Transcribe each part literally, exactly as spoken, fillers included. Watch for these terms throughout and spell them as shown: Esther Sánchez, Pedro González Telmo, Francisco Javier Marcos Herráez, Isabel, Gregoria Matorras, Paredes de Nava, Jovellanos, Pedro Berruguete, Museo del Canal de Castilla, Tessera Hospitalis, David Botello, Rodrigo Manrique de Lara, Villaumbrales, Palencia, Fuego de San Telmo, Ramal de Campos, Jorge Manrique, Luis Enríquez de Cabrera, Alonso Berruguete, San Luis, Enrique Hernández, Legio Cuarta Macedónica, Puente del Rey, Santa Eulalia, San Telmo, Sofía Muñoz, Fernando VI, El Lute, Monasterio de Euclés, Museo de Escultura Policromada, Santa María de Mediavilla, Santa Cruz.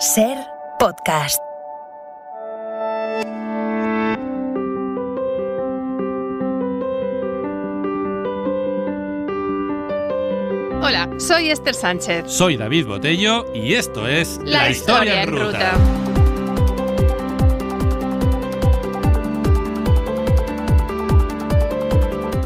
Ser Podcast. Hola, soy Esther Sánchez. Soy David Botello y esto es La, La Historia, Historia en Ruta. Ruta.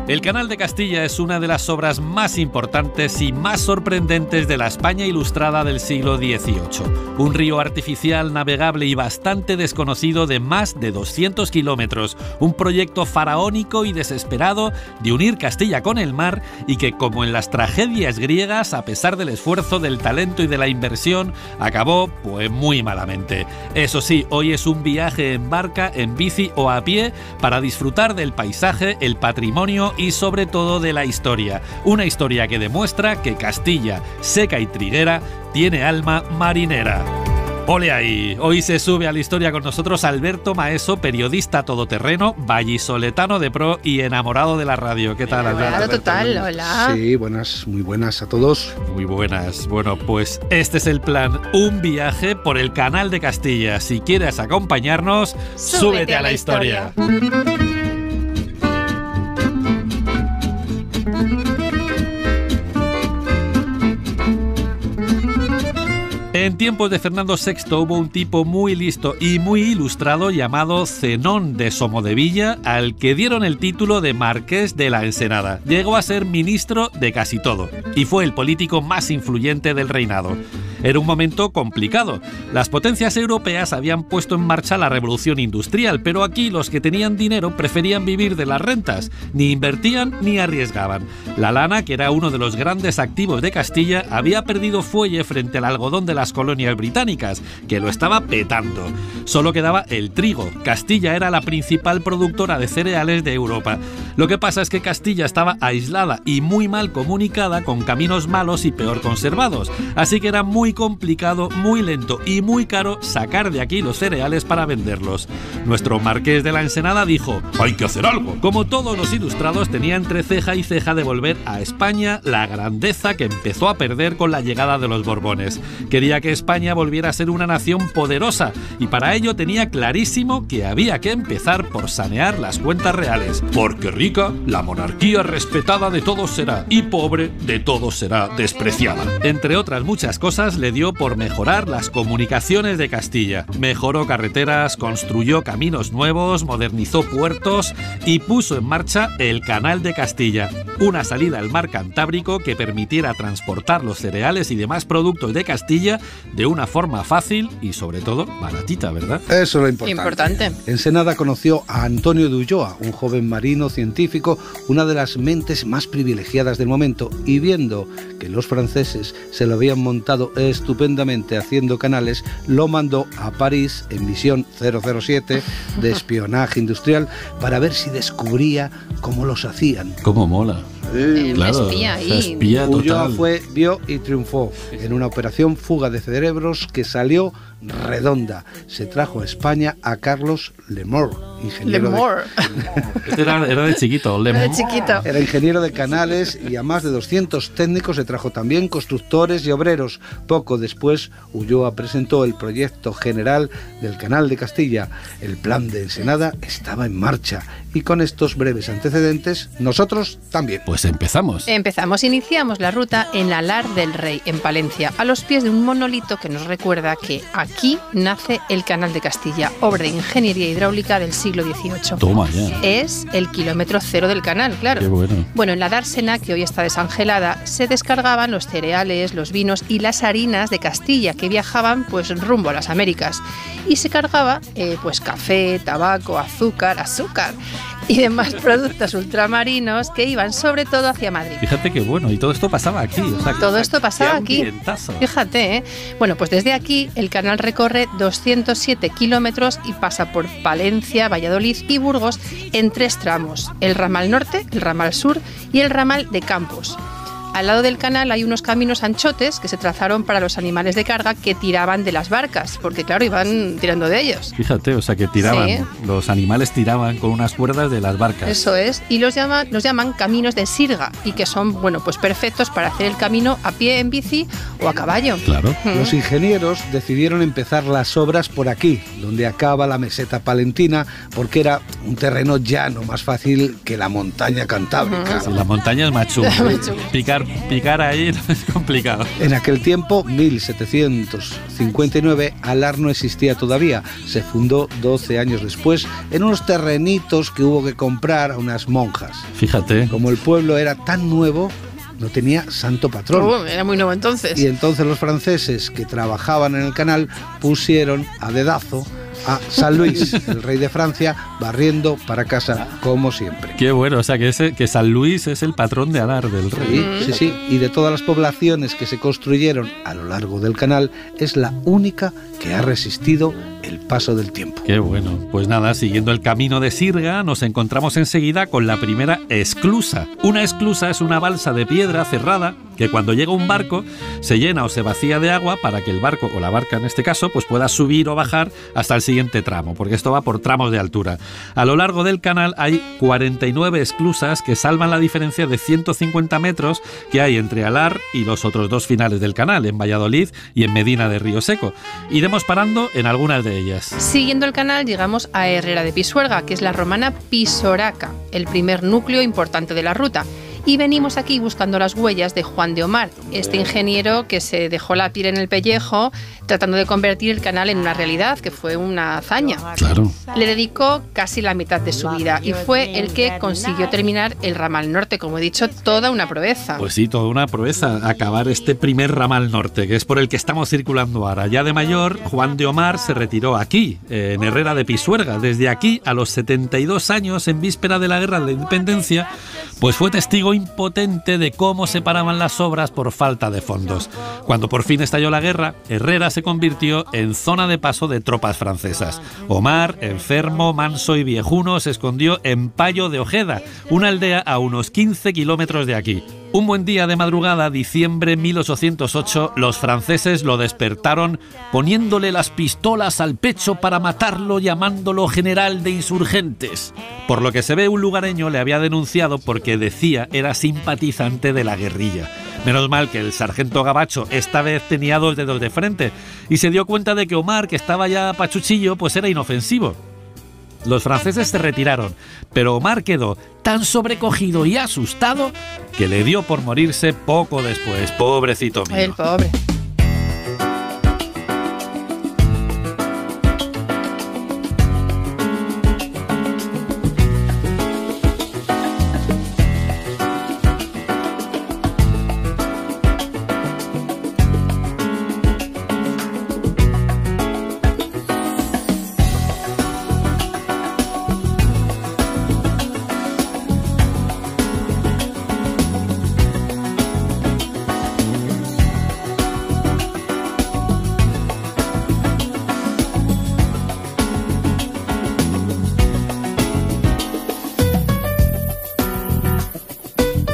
El Canal de Castilla es una de las obras más importantes y más sorprendentes de la España ilustrada del siglo dieciocho. Un río artificial navegable y bastante desconocido de más de doscientos kilómetros. Un proyecto faraónico y desesperado de unir Castilla con el mar y que, como en las tragedias griegas, a pesar del esfuerzo, del talento y de la inversión, acabó pues muy malamente. Eso sí, hoy es un viaje en barca, en bici o a pie para disfrutar del paisaje, el patrimonio y sobre todo de la historia. Una historia que demuestra que Castilla, seca y triguera, tiene alma marinera. ¡Ole ahí! Hoy se sube a la historia con nosotros Alberto Maeso, periodista todoterreno, vallisoletano de pro y enamorado de la radio. ¿Qué tal, Alberto? Enamorado total, hola. Sí, buenas, muy buenas a todos. Muy buenas. Bueno, pues este es el plan, un viaje por el Canal de Castilla. Si quieres acompañarnos, súbete, súbete a la, la historia. historia. En tiempos de Fernando sexto hubo un tipo muy listo y muy ilustrado llamado Zenón de Somodevilla, al que dieron el título de Marqués de la Ensenada. Llegó a ser ministro de casi todo y fue el político más influyente del reinado. Era un momento complicado. Las potencias europeas habían puesto en marcha la revolución industrial, pero aquí los que tenían dinero preferían vivir de las rentas. Ni invertían ni arriesgaban. La lana, que era uno de los grandes activos de Castilla, había perdido fuelle frente al algodón de las colonias británicas, que lo estaba petando. Solo quedaba el trigo. Castilla era la principal productora de cereales de Europa. Lo que pasa es que Castilla estaba aislada y muy mal comunicada, con caminos malos y peor conservados. Así que era muy Muy complicado, muy lento y muy caro sacar de aquí los cereales para venderlos. Nuestro Marqués de la Ensenada dijo: hay que hacer algo. Como todos los ilustrados, tenía entre ceja y ceja devolver a España la grandeza que empezó a perder con la llegada de los Borbones. Quería que España volviera a ser una nación poderosa y para ello tenía clarísimo que había que empezar por sanear las cuentas reales. Porque rica, la monarquía respetada de todos será, y pobre, de todos será despreciada. Entre otras muchas cosas, le dio por mejorar las comunicaciones de Castilla. Mejoró carreteras, construyó caminos nuevos, modernizó puertos y puso en marcha el Canal de Castilla, una salida al mar Cantábrico que permitiera transportar los cereales y demás productos de Castilla de una forma fácil y sobre todo baratita, ¿verdad? Eso es lo importante. importante. Ensenada conoció a Antonio de Ulloa, un joven marino científico, una de las mentes más privilegiadas del momento, y viendo que los franceses se lo habían montado estupendamente haciendo canales, lo mandó a París en misión cero cero siete de espionaje industrial para ver si descubría cómo los hacían. ¡Cómo mola! Eh, claro, espía ahí. Espía total. Ulloa fue, vio y triunfó en una operación fuga de cerebros que salió redonda. Se trajo a España a Carlos Lemaur, ingeniero Lemaur. De... este era, era de chiquito, Lemaur. Era de chiquito. Era ingeniero de canales y a más de doscientos técnicos se trajo también constructores y obreros. Poco después, Ulloa presentó el proyecto general del Canal de Castilla. El plan de Ensenada estaba en marcha y con estos breves antecedentes, nosotros también. Pues empezamos. Empezamos, iniciamos la ruta en Alar del Rey, en Palencia, a los pies de un monolito que nos recuerda que aquí nace el Canal de Castilla, obra de ingeniería hidráulica del siglo dieciocho. Toma ya. Es el kilómetro cero del canal, claro. Qué bueno. Bueno, en la dársena, que hoy está desangelada, se descargaban los cereales, los vinos y las harinas de Castilla que viajaban pues rumbo a las Américas. Y se cargaba eh, pues café, tabaco, azúcar, azúcar... y demás productos ultramarinos que iban sobre todo hacia Madrid. Fíjate qué bueno, y todo esto pasaba aquí. O sea, todo esto pasaba aquí. Fíjate, ¿eh? Bueno, pues desde aquí el canal recorre doscientos siete kilómetros y pasa por Palencia, Valladolid y Burgos en tres tramos: el ramal norte, el ramal sur y el ramal de Campos. Al lado del canal hay unos caminos anchotes que se trazaron para los animales de carga que tiraban de las barcas, porque claro, iban tirando de ellos. Fíjate, o sea que tiraban, sí. Los animales tiraban con unas cuerdas de las barcas. Eso es, y los llaman, los llaman caminos de sirga, y que son, bueno, pues perfectos para hacer el camino a pie, en bici o a caballo. Claro. Mm. Los ingenieros decidieron empezar las obras por aquí, donde acaba la meseta palentina, porque era un terreno llano, más fácil que la montaña cantábrica. Mm. La montaña es más chunga. Picar, picar ahí es complicado. En aquel tiempo, mil setecientos cincuenta y nueve, Alar no existía todavía. Se fundó doce años después en unos terrenitos que hubo que comprar a unas monjas. Fíjate. Como el pueblo era tan nuevo, no tenía santo patrón. Oh, era muy nuevo entonces. Y entonces los franceses que trabajaban en el canal pusieron a dedazo a San Luis, el rey de Francia, barriendo para casa, como siempre. Qué bueno, o sea que, ese, que San Luis es el patrón de Alar del Rey. Sí, sí, sí, y de todas las poblaciones que se construyeron a lo largo del canal, es la única que ha resistido el paso del tiempo. Qué bueno, pues nada, siguiendo el camino de sirga, nos encontramos enseguida con la primera esclusa. Una esclusa es una balsa de piedra cerrada que cuando llega un barco se llena o se vacía de agua para que el barco, o la barca en este caso, pues pueda subir o bajar hasta el siguiente tramo, porque esto va por tramos de altura. A lo largo del canal hay cuarenta y nueve esclusas que salvan la diferencia de ciento cincuenta metros que hay entre Alar y los otros dos finales del canal, en Valladolid y en Medina de Rioseco. Iremos parando en algunas de ellas. Siguiendo el canal llegamos a Herrera de Pisuerga, que es la romana Pisoraca, el primer núcleo importante de la ruta. Y venimos aquí buscando las huellas de Juan de Omar, este ingeniero que se dejó la piel en el pellejo tratando de convertir el canal en una realidad, que fue una hazaña. Claro. Le dedicó casi la mitad de su vida y fue el que consiguió terminar el ramal norte, como he dicho, toda una proeza. Pues sí, toda una proeza, acabar este primer ramal norte, que es por el que estamos circulando ahora. Ya de mayor, Juan de Omar se retiró aquí, en Herrera de Pisuerga. Desde aquí, a los setenta y dos años, en víspera de la Guerra de la Independencia, pues fue testigo impotente de cómo se paraban las obras por falta de fondos. Cuando por fin estalló la guerra, Herrera se convirtió en zona de paso de tropas francesas. Omar, enfermo, manso y viejuno, se escondió en Payo de Ojeda, una aldea a unos quince kilómetros de aquí. Un buen día de madrugada, diciembre mil ochocientos ocho, los franceses lo despertaron poniéndole las pistolas al pecho para matarlo, llamándolo general de insurgentes. Por lo que se ve, un lugareño le había denunciado porque decía era simpatizante de la guerrilla. Menos mal que el sargento gabacho esta vez tenía dos dedos de frente y se dio cuenta de que Omar, que estaba ya pachuchillo, pues era inofensivo. Los franceses se retiraron, pero Omar quedó tan sobrecogido y asustado que le dio por morirse poco después. Pobrecito mío. El pobre.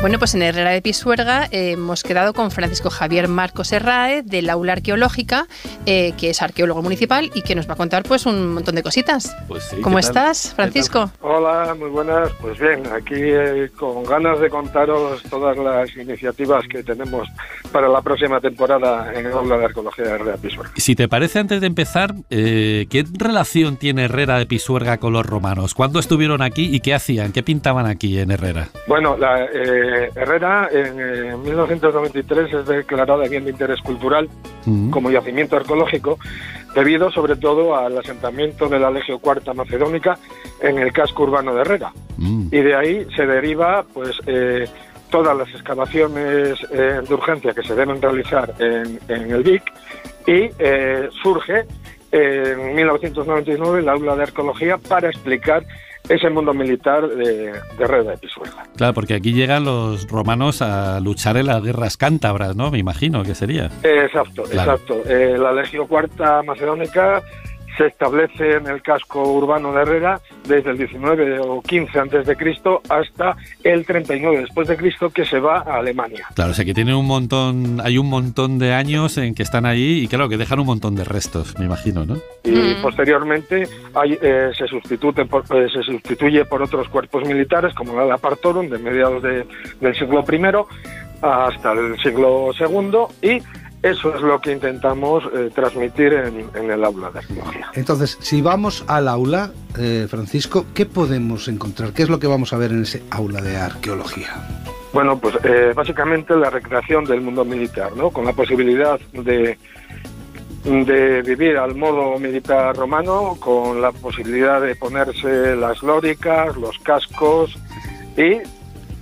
Bueno, pues en Herrera de Pisuerga eh, hemos quedado con Francisco Javier Marcos Herráez, del Aula Arqueológica, eh, que es arqueólogo municipal y que nos va a contar pues un montón de cositas. Pues sí, ¿cómo estás, Francisco? Hola, muy buenas. Pues bien, aquí eh, con ganas de contaros todas las iniciativas que tenemos para la próxima temporada en el Aula de Arqueología de Herrera de Pisuerga. Si te parece, antes de empezar, eh, ¿qué relación tiene Herrera de Pisuerga con los romanos? ¿Cuándo estuvieron aquí y qué hacían? ¿Qué pintaban aquí en Herrera? Bueno, la... Eh, Herrera en eh, mil novecientos noventa y tres es declarada bien de interés cultural mm. como yacimiento arqueológico, debido sobre todo al asentamiento de la Legio Cuarta Macedónica en el casco urbano de Herrera. Mm. Y de ahí se deriva pues eh, todas las excavaciones eh, de urgencia que se deben realizar en, en el Vic y eh, surge eh, en mil novecientos noventa y nueve el Aula de Arqueología para explicar es el mundo militar de, de Herrera de Pisuerga. Claro, porque aquí llegan los romanos a luchar en las guerras cántabras, ¿no? Me imagino que sería. Exacto, claro. Exacto. Eh, la Legio Cuarta Macedónica se establece en el casco urbano de Herrera desde el diecinueve o quince antes de Cristo hasta el treinta y nueve después de Cristo, que se va a Alemania. Claro, o sea que tiene un montón, hay un montón de años en que están ahí y claro que dejan un montón de restos, me imagino, ¿no? Y mm. posteriormente hay, eh, se, sustituye por, eh, se sustituye por otros cuerpos militares como la Partorum de mediados de, del siglo primero hasta el siglo segundo y eso es lo que intentamos eh, transmitir en, en el aula de arqueología. Entonces, si vamos al aula, eh, Francisco, ¿qué podemos encontrar? ¿Qué es lo que vamos a ver en ese aula de arqueología? Bueno, pues eh, básicamente la recreación del mundo militar, ¿no? Con la posibilidad de, de vivir al modo militar romano, con la posibilidad de ponerse las lóricas, los cascos y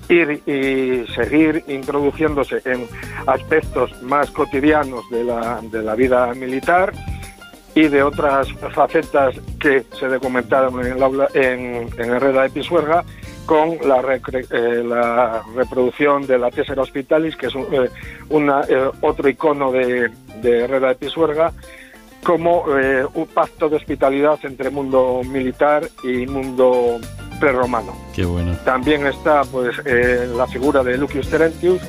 ir y seguir introduciéndose en aspectos más cotidianos de la, de la vida militar y de otras facetas que se documentaron en, el aula, en, en Herrera de Pisuerga, con la, recre, eh, la reproducción de la Tessera Hospitalis, que es un, eh, una, eh, otro icono de, de Herrera de Pisuerga, como eh, un pacto de hospitalidad entre mundo militar y mundo prerromano. Qué bueno. También está pues eh, la figura de Lucius Terentius,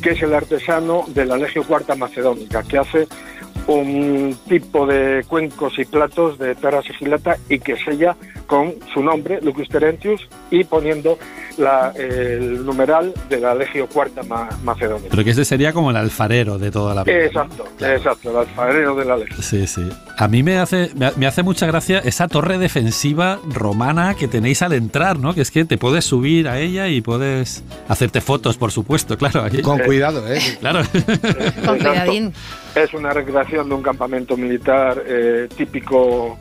que es el artesano de la Legio Cuarta Macedónica, que hace un tipo de cuencos y platos de terra sigillata y que sella con su nombre, Lucius Terentius, y poniendo la, eh, el numeral de la Legio Cuarta Ma Macedónica. Pero que este sería como el alfarero de toda la vida. Exacto, ¿no? Claro. Exacto, el alfarero de la Legio. Sí, sí. A mí me hace, me hace mucha gracia esa torre defensiva romana que tenéis al entrar, ¿no? Que es que te puedes subir a ella y puedes hacerte fotos, por supuesto, claro. Aquí. Con cuidado, ¿eh? Claro. Con cuidadín. Es una recreación de un campamento militar eh, típico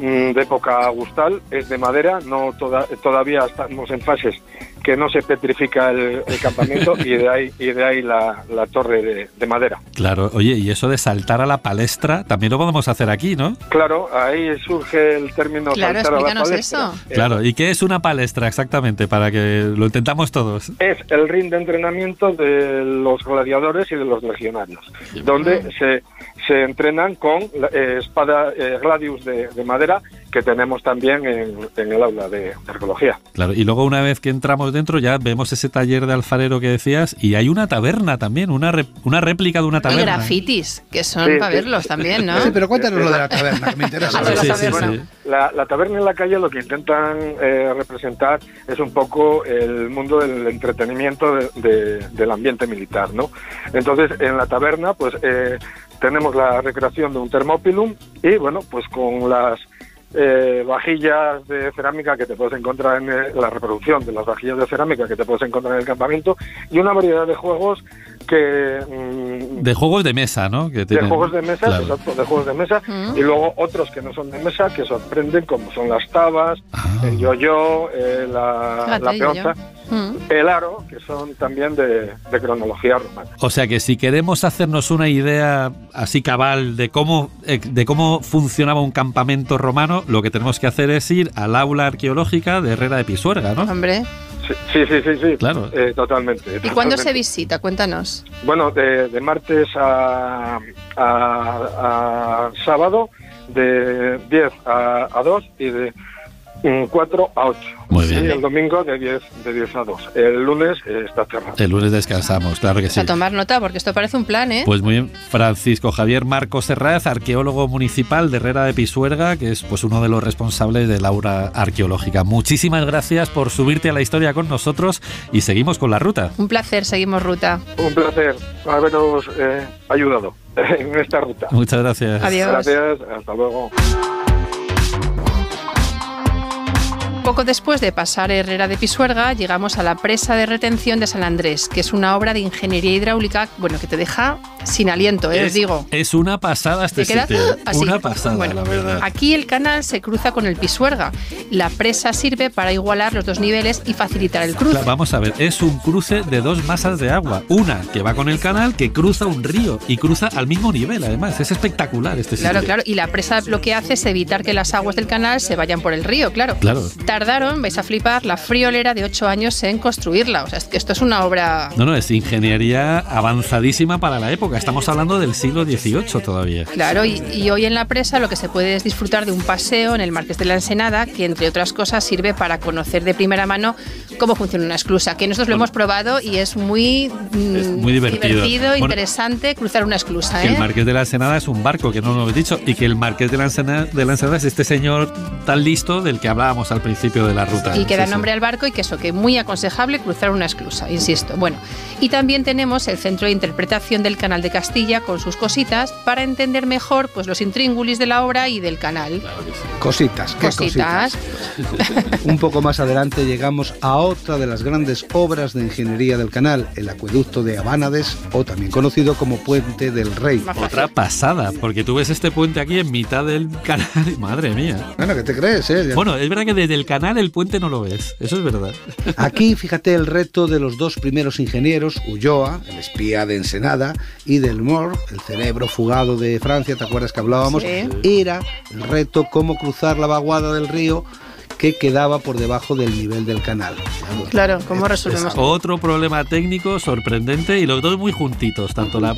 mm, de época augustal, es de madera, no toda, todavía estamos en fases que no se petrifica el, el campamento y de ahí, y de ahí la, la torre de, de madera. Claro, oye, y eso de saltar a la palestra también lo podemos hacer aquí, ¿no? Claro, ahí surge el término claro, saltar a la palestra. Eso. Claro, ¿y qué es una palestra exactamente? Para que lo intentamos todos. Es el ring de entrenamiento de los gladiadores y de los legionarios, sí, donde bueno. se, se entrenan con eh, espada eh, gladius de, de madera, que tenemos también en, en el aula de arqueología. Claro, y luego una vez que entramos dentro ya vemos ese taller de alfarero que decías y hay una taberna también, una, re, una réplica de una taberna. Y grafitis, que son sí, para sí. verlos también, ¿no? Sí, pero cuéntanos lo de la taberna, que me interesa. Sí, sí, sí, bueno, sí. La, la taberna en la calle lo que intentan eh, representar es un poco el mundo del entretenimiento de, de, del ambiente militar, ¿no? Entonces, en la taberna, pues eh, tenemos la recreación de un termópilum y, bueno, pues con las Eh, vajillas de cerámica que te puedes encontrar en eh, la reproducción de las vajillas de cerámica que te puedes encontrar en el campamento y una variedad de juegos que mm, de juegos de mesa, ¿no? Que tienen, de juegos de mesa, claro. Exacto, de juegos de mesa ¿Mm? Y luego otros que no son de mesa que sorprenden como son las tabas, ah. el yoyo, eh, la, la peonza. El aro, que son también de, de cronología romana. O sea que si queremos hacernos una idea así cabal de cómo, de cómo funcionaba un campamento romano, lo que tenemos que hacer es ir al aula arqueológica de Herrera de Pisuerga, ¿no? Hombre. Sí, sí, sí, sí, claro. eh, totalmente. ¿Y totalmente. Cuándo se visita? Cuéntanos. Bueno, de, de martes a, a, a sábado, de diez a dos y de cuatro a ocho. Muy bien. Sí, el domingo de diez a dos. El lunes eh, está cerrado. El lunes descansamos, claro que sí. A tomar nota, porque esto parece un plan, ¿eh? Pues muy bien. Francisco Javier Marcos Herráez, arqueólogo municipal de Herrera de Pisuerga, que es pues uno de los responsables del aula arqueológica. Muchísimas gracias por subirte a la historia con nosotros y seguimos con la ruta. Un placer, seguimos ruta. Un placer haberos eh, ayudado en esta ruta. Muchas gracias. Adiós. Gracias, hasta luego. Poco después de pasar Herrera de Pisuerga, llegamos a la presa de retención de San Andrés, que es una obra de ingeniería hidráulica, bueno, que te deja sin aliento, ¿eh? Es, os digo. Es una pasada este sitio. Así. Una pasada, bueno, la verdad. Aquí el canal se cruza con el Pisuerga. La presa sirve para igualar los dos niveles y facilitar el cruce. Claro, vamos a ver, es un cruce de dos masas de agua. Una que va con el canal, que cruza un río y cruza al mismo nivel, además. Es espectacular este sitio. Claro, claro. Y la presa lo que hace es evitar que las aguas del canal se vayan por el río, claro. Claro. tardaron, vais a flipar, la friolera de ocho años en construirla. O sea, es que esto es una obra... No, no, es ingeniería avanzadísima para la época. Estamos hablando del siglo dieciocho todavía. Claro, y, y hoy en la presa lo que se puede es disfrutar de un paseo en el Marqués de la Ensenada, que entre otras cosas sirve para conocer de primera mano cómo funciona una esclusa, que nosotros lo bueno, hemos probado y es muy, mm, es muy divertido, divertido bueno, interesante cruzar una esclusa. Que ¿eh? El Marqués de la Ensenada es un barco, que no lo hemos dicho, y que el Marqués de la Ensenada, de la Ensenada es este señor tan listo del que hablábamos al principio de la ruta. Y que da sí, nombre sí. al barco, y que eso, que muy aconsejable cruzar una esclusa, insisto. Bueno, y también tenemos el Centro de Interpretación del Canal de Castilla con sus cositas para entender mejor pues los intríngulis de la obra y del canal. Claro que sí. Cositas, ¿qué cositas? cositas. Un poco más adelante llegamos a otra de las grandes obras de ingeniería del canal, el acueducto de Abanades, o también conocido como Puente del Rey. Otra pasada, porque tú ves este puente aquí en mitad del canal, madre mía. Bueno, ¿qué te crees? Eh? Bueno, es verdad que desde el canal el puente no lo ves, eso es verdad. Aquí, fíjate el reto de los dos primeros ingenieros, Ulloa, el espía de Ensenada, y Delmore, el cerebro fugado de Francia, ¿te acuerdas que hablábamos? Sí. Era el reto cómo cruzar la vaguada del río que quedaba por debajo del nivel del canal. Claro, ¿cómo resolvemos? Otro problema técnico sorprendente, y los dos muy juntitos, tanto la...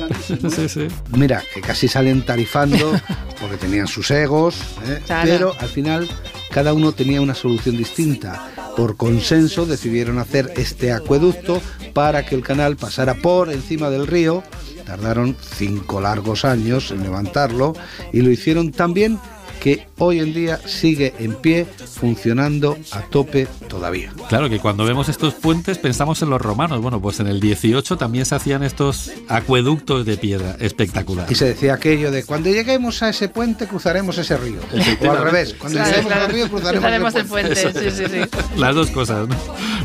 sí, sí. Mira, que casi salen tarifando porque tenían sus egos, ¿eh? Claro. Pero al final cada uno tenía una solución distinta. Por consenso decidieron hacer este acueducto para que el canal pasara por encima del río. Tardaron cinco largos años en levantarlo y lo hicieron tan bien que hoy en día sigue en pie, funcionando a tope todavía. Claro que cuando vemos estos puentes pensamos en los romanos. Bueno, pues en el dieciocho también se hacían estos acueductos de piedra. Espectacular. Y se decía aquello de cuando lleguemos a ese puente cruzaremos ese río. O al revés, cuando claro, lleguemos claro. al río cruzaremos, cruzaremos el puente. El puente. Sí, sí, sí. Las dos cosas, ¿no?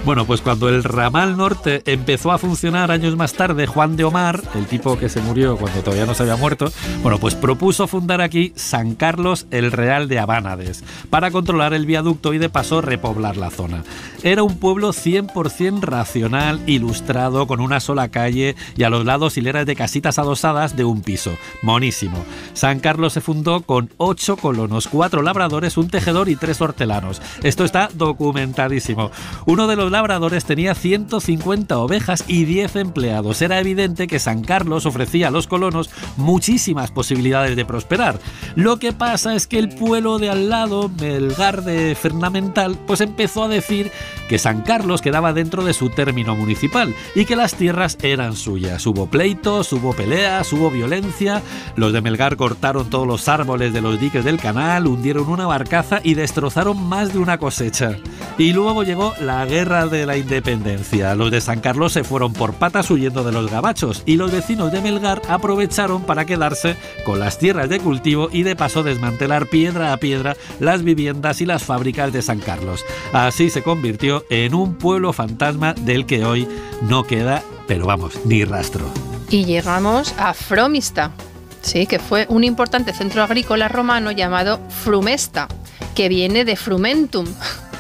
Bueno, pues cuando el ramal norte empezó a funcionar años más tarde, Juan de Omar, el tipo que se murió cuando todavía no se había muerto, bueno, pues propuso fundar aquí San Carlos el Real de Abanades para controlar el viaducto y de paso repoblar la zona. Era un pueblo cien por cien racional, ilustrado, con una sola calle y a los lados hileras de casitas adosadas de un piso. Monísimo. San Carlos se fundó con ocho colonos, cuatro labradores, un tejedor y tres hortelanos. Esto está documentadísimo. Uno de los labradores tenía ciento cincuenta ovejas y diez empleados. Era evidente que San Carlos ofrecía a los colonos muchísimas posibilidades de prosperar. Lo que pasa es que el pueblo de al lado, Melgar de Fernamental, pues empezó a decir que San Carlos quedaba dentro de su término municipal y que las tierras eran suyas. Hubo pleitos, hubo peleas, hubo violencia. Los de Melgar cortaron todos los árboles de los diques del canal, hundieron una barcaza y destrozaron más de una cosecha. Y luego llegó la Guerra de la Independencia. Los de San Carlos se fueron por patas huyendo de los gabachos y los vecinos de Melgar aprovecharon para quedarse con las tierras de cultivo y de paso desmantelar piedra a piedra las viviendas y las fábricas de San Carlos. Así se convirtió en un pueblo fantasma del que hoy no queda, pero vamos, ni rastro. Y llegamos a Fromista, sí, que fue un importante centro agrícola romano llamado Frumesta, que viene de frumentum,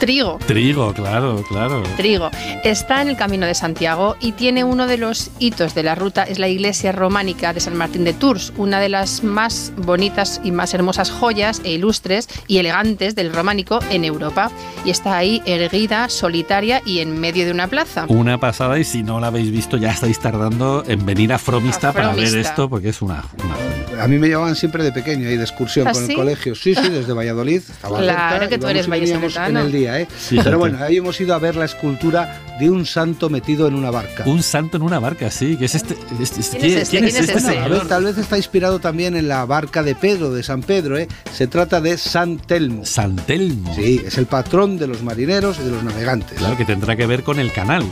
trigo. Trigo, claro, claro. Trigo. Está en el Camino de Santiago y tiene uno de los hitos de la ruta, es la iglesia románica de San Martín de Tours, una de las más bonitas y más hermosas joyas e ilustres y elegantes del románico en Europa. Y está ahí erguida, solitaria y en medio de una plaza. Una pasada, y si no la habéis visto ya estáis tardando en venir a Fromista, a Fromista. para ver esto, porque es una... una... A mí me llevaban siempre de pequeño ahí de excursión. ¿Ah, con sí? el colegio. Sí, sí, desde Valladolid. Estaba claro cerca, que tú eres vallisoletano. ¿Eh? Sí, pero bueno, ahí hemos ido a ver la escultura de un santo metido en una barca. Un santo en una barca, sí. Que es este, este, este, ¿Quién, es ¿quién, este? ¿Quién es este? Tal vez, tal vez está inspirado también en la barca de Pedro, de San Pedro. ¿eh? Se trata de San Telmo. San Telmo. Sí, es el patrón de los marineros y de los navegantes. Claro, que tendrá que ver con el canal.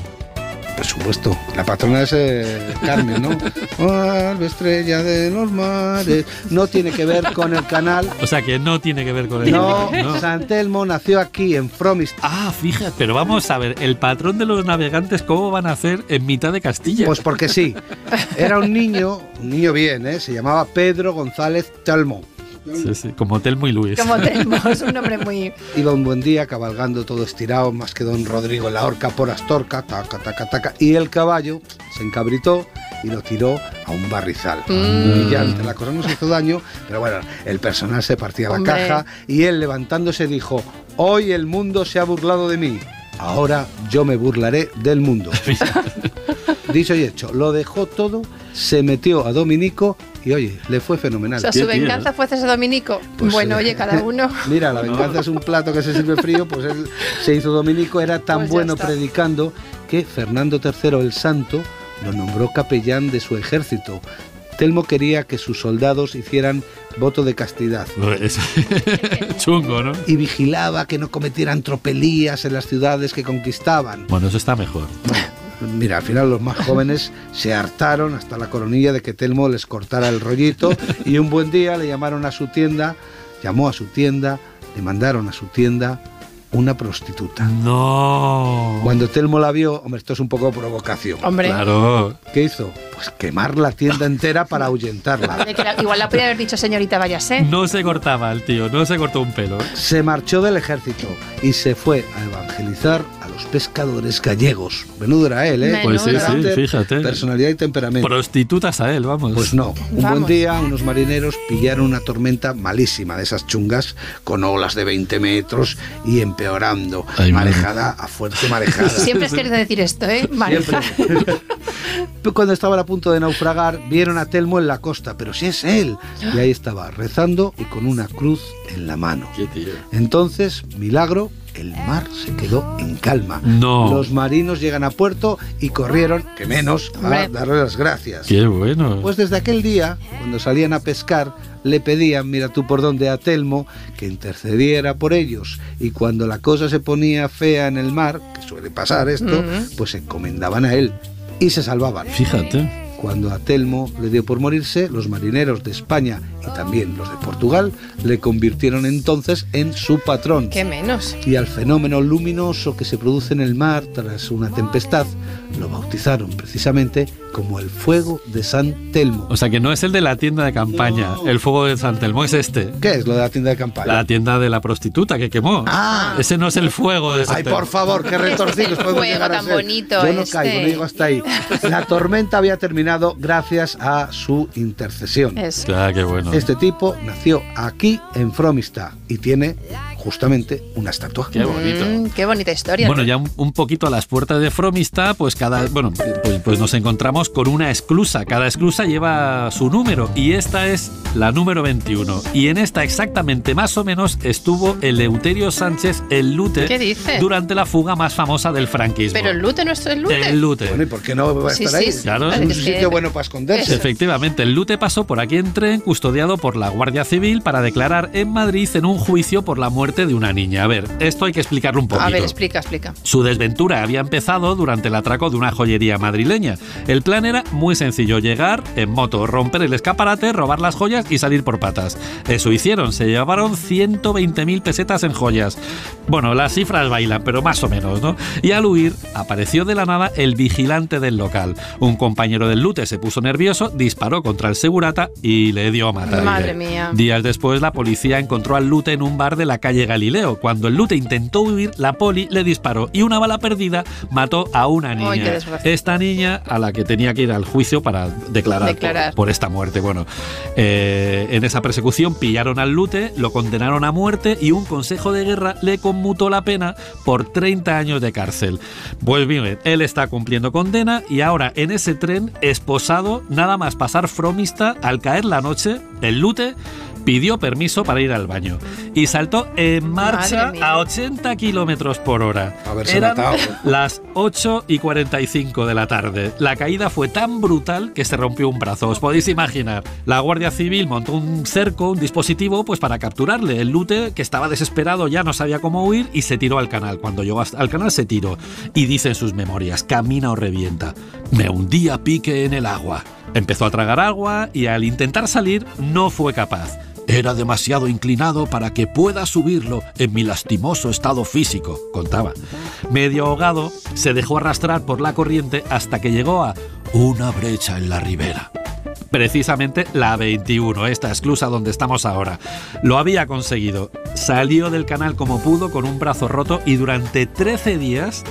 Por supuesto, la patrona es eh, Carmen, ¿no? Oh, estrella de los mares. No tiene que ver con el canal. O sea, que no tiene que ver con el canal. No, no. San Telmo nació aquí, en Fromista. Ah, fíjate, pero vamos a ver, el patrón de los navegantes, ¿cómo van a hacer en mitad de Castilla? Pues porque sí. Era un niño, un niño bien, ¿eh? Se llamaba Pedro González Telmo. Sí, sí, como Telmo y Luis. Como Telmo, es un nombre muy... Iba un buen día cabalgando todo estirado, más que don Rodrigo en la horca por Astorca, taca, taca, taca, y el caballo se encabritó y lo tiró a un barrizal. Mm. Brillante, la cosa no se hizo daño, pero bueno, el personal se partía la Hombre. caja y él, levantándose, dijo: hoy el mundo se ha burlado de mí, ahora yo me burlaré del mundo. Dicho y hecho, lo dejó todo, se metió a Dominico y, oye, le fue fenomenal. O sea, su venganza fue hacerse Dominico. Pues, bueno, eh, oye, cada uno... Mira, la venganza no. es un plato que se sirve frío, pues él se hizo Dominico, era tan pues bueno está. predicando que Fernando tercero el Santo lo nombró capellán de su ejército. Telmo quería que sus soldados hicieran voto de castidad. Es chungo, ¿no? Y vigilaba que no cometieran tropelías en las ciudades que conquistaban. Bueno, eso está mejor. Mira, al final los más jóvenes se hartaron hasta la coronilla de que Telmo les cortara el rollito y un buen día le llamaron a su tienda, llamó a su tienda, le mandaron a su tienda una prostituta. No. Cuando Telmo la vio, hombre, esto es un poco provocación. Hombre. Claro. ¿Qué hizo? Pues quemar la tienda entera para ahuyentarla. Igual la podía haber dicho: señorita, váyase. No se cortaba el tío, no se cortó un pelo. Se marchó del ejército y se fue a evangelizar a los pescadores gallegos. Menudo era él, ¿eh? Pues sí, sí, fíjate. Personalidad y temperamento. Prostitutas a él, vamos. Pues no. Un vamos. buen día, unos marineros pillaron una tormenta malísima de esas chungas, con olas de veinte metros y en empeorando, Ay, marejada a fuerte marejada. Siempre es querido decir esto, ¿eh? Marejada. Cuando estaban a punto de naufragar, vieron a Telmo en la costa, pero si es él. Y ahí estaba, rezando y con una cruz en la mano. Entonces, milagro, el mar se quedó en calma. No. Los marinos llegan a puerto y corrieron, que menos, a darle las gracias. Qué bueno. Pues desde aquel día, cuando salían a pescar, le pedían, mira tú por dónde, a Telmo que intercediera por ellos, y cuando la cosa se ponía fea en el mar, que suele pasar esto, uh-huh. pues se encomendaban a él y se salvaban. Fíjate. Cuando a Telmo le dio por morirse, los marineros de España y también los de Portugal le convirtieron entonces en su patrón. ¡Qué menos! Y al fenómeno luminoso que se produce en el mar tras una tempestad lo bautizaron precisamente como el Fuego de San Telmo. O sea, que no es el de la tienda de campaña, no. El Fuego de San Telmo es este. ¿Qué es lo de la tienda de campaña? La tienda de la prostituta que quemó. ¡Ah! Ese no es el Fuego de San Telmo. ¡Ay, por favor, qué retorcidos podemos llegar a ser! ¡Fuego tan bonito este! Yo no caigo, no llego hasta ahí. La tormenta había terminado gracias a su intercesión. Eso. Ah, qué bueno. Este tipo nació aquí en Fromista y tiene justamente una estatua. Qué bonito. Mm, qué bonita historia. Bueno, ya un, un poquito a las puertas de Fromista, pues cada bueno, pues, pues nos encontramos con una esclusa. Cada esclusa lleva su número y esta es la número veintiuno. Y en esta exactamente más o menos estuvo Eleuterio Sánchez el Lute. ¿Qué dice? Durante la fuga más famosa del franquismo. Pero el Lute no es el Lute. El Lute. Bueno, ¿y por qué no va a estar sí, ahí? Sí, claro. Es un sitio bueno para esconderse. Efectivamente, el Lute pasó por aquí en tren, custodiado por la Guardia Civil, para declarar en Madrid en un juicio por la muerte de una niña. A ver, esto hay que explicarlo un poquito. A ver, explica, explica. Su desventura había empezado durante el atraco de una joyería madrileña. El plan era muy sencillo: llegar en moto, romper el escaparate, robar las joyas y salir por patas. Eso hicieron, se llevaron ciento veinte mil pesetas en joyas. Bueno, las cifras bailan, pero más o menos, ¿no? Y al huir, apareció de la nada el vigilante del local. Un compañero del Lute se puso nervioso, disparó contra el segurata y le dio a matar. Madre mía. Días después, la policía encontró al Lute en un bar de la calle Galileo. Cuando el Lute intentó huir, la poli le disparó y una bala perdida mató a una niña. Ay, esta niña a la que tenía que ir al juicio para declarar, declarar. Por, por esta muerte. Bueno, eh, en esa persecución pillaron al Lute, lo condenaron a muerte y un consejo de guerra le conmutó la pena por treinta años de cárcel. Pues bien, él está cumpliendo condena y ahora en ese tren, esposado, nada más pasar Fromista, al caer la noche, el Lute pidió permiso para ir al baño y saltó en marcha a ochenta kilómetros por hora. Eran matado. Las ocho y cuarenta y cinco de la tarde. La caída fue tan brutal que se rompió un brazo. Os podéis imaginar. La Guardia Civil montó un cerco, un dispositivo, pues para capturarle. El Lute, que estaba desesperado, ya no sabía cómo huir y se tiró al canal. Cuando llegó al canal se tiró y dice en sus memorias: camina o revienta. Me hundí a pique en el agua. Empezó a tragar agua y al intentar salir no fue capaz. Era demasiado inclinado para que pueda subirlo en mi lastimoso estado físico, contaba. Medio ahogado, se dejó arrastrar por la corriente hasta que llegó a una brecha en la ribera. Precisamente la veintiuno, esta esclusa donde estamos ahora. Lo había conseguido. Salió del canal como pudo con un brazo roto y durante trece días...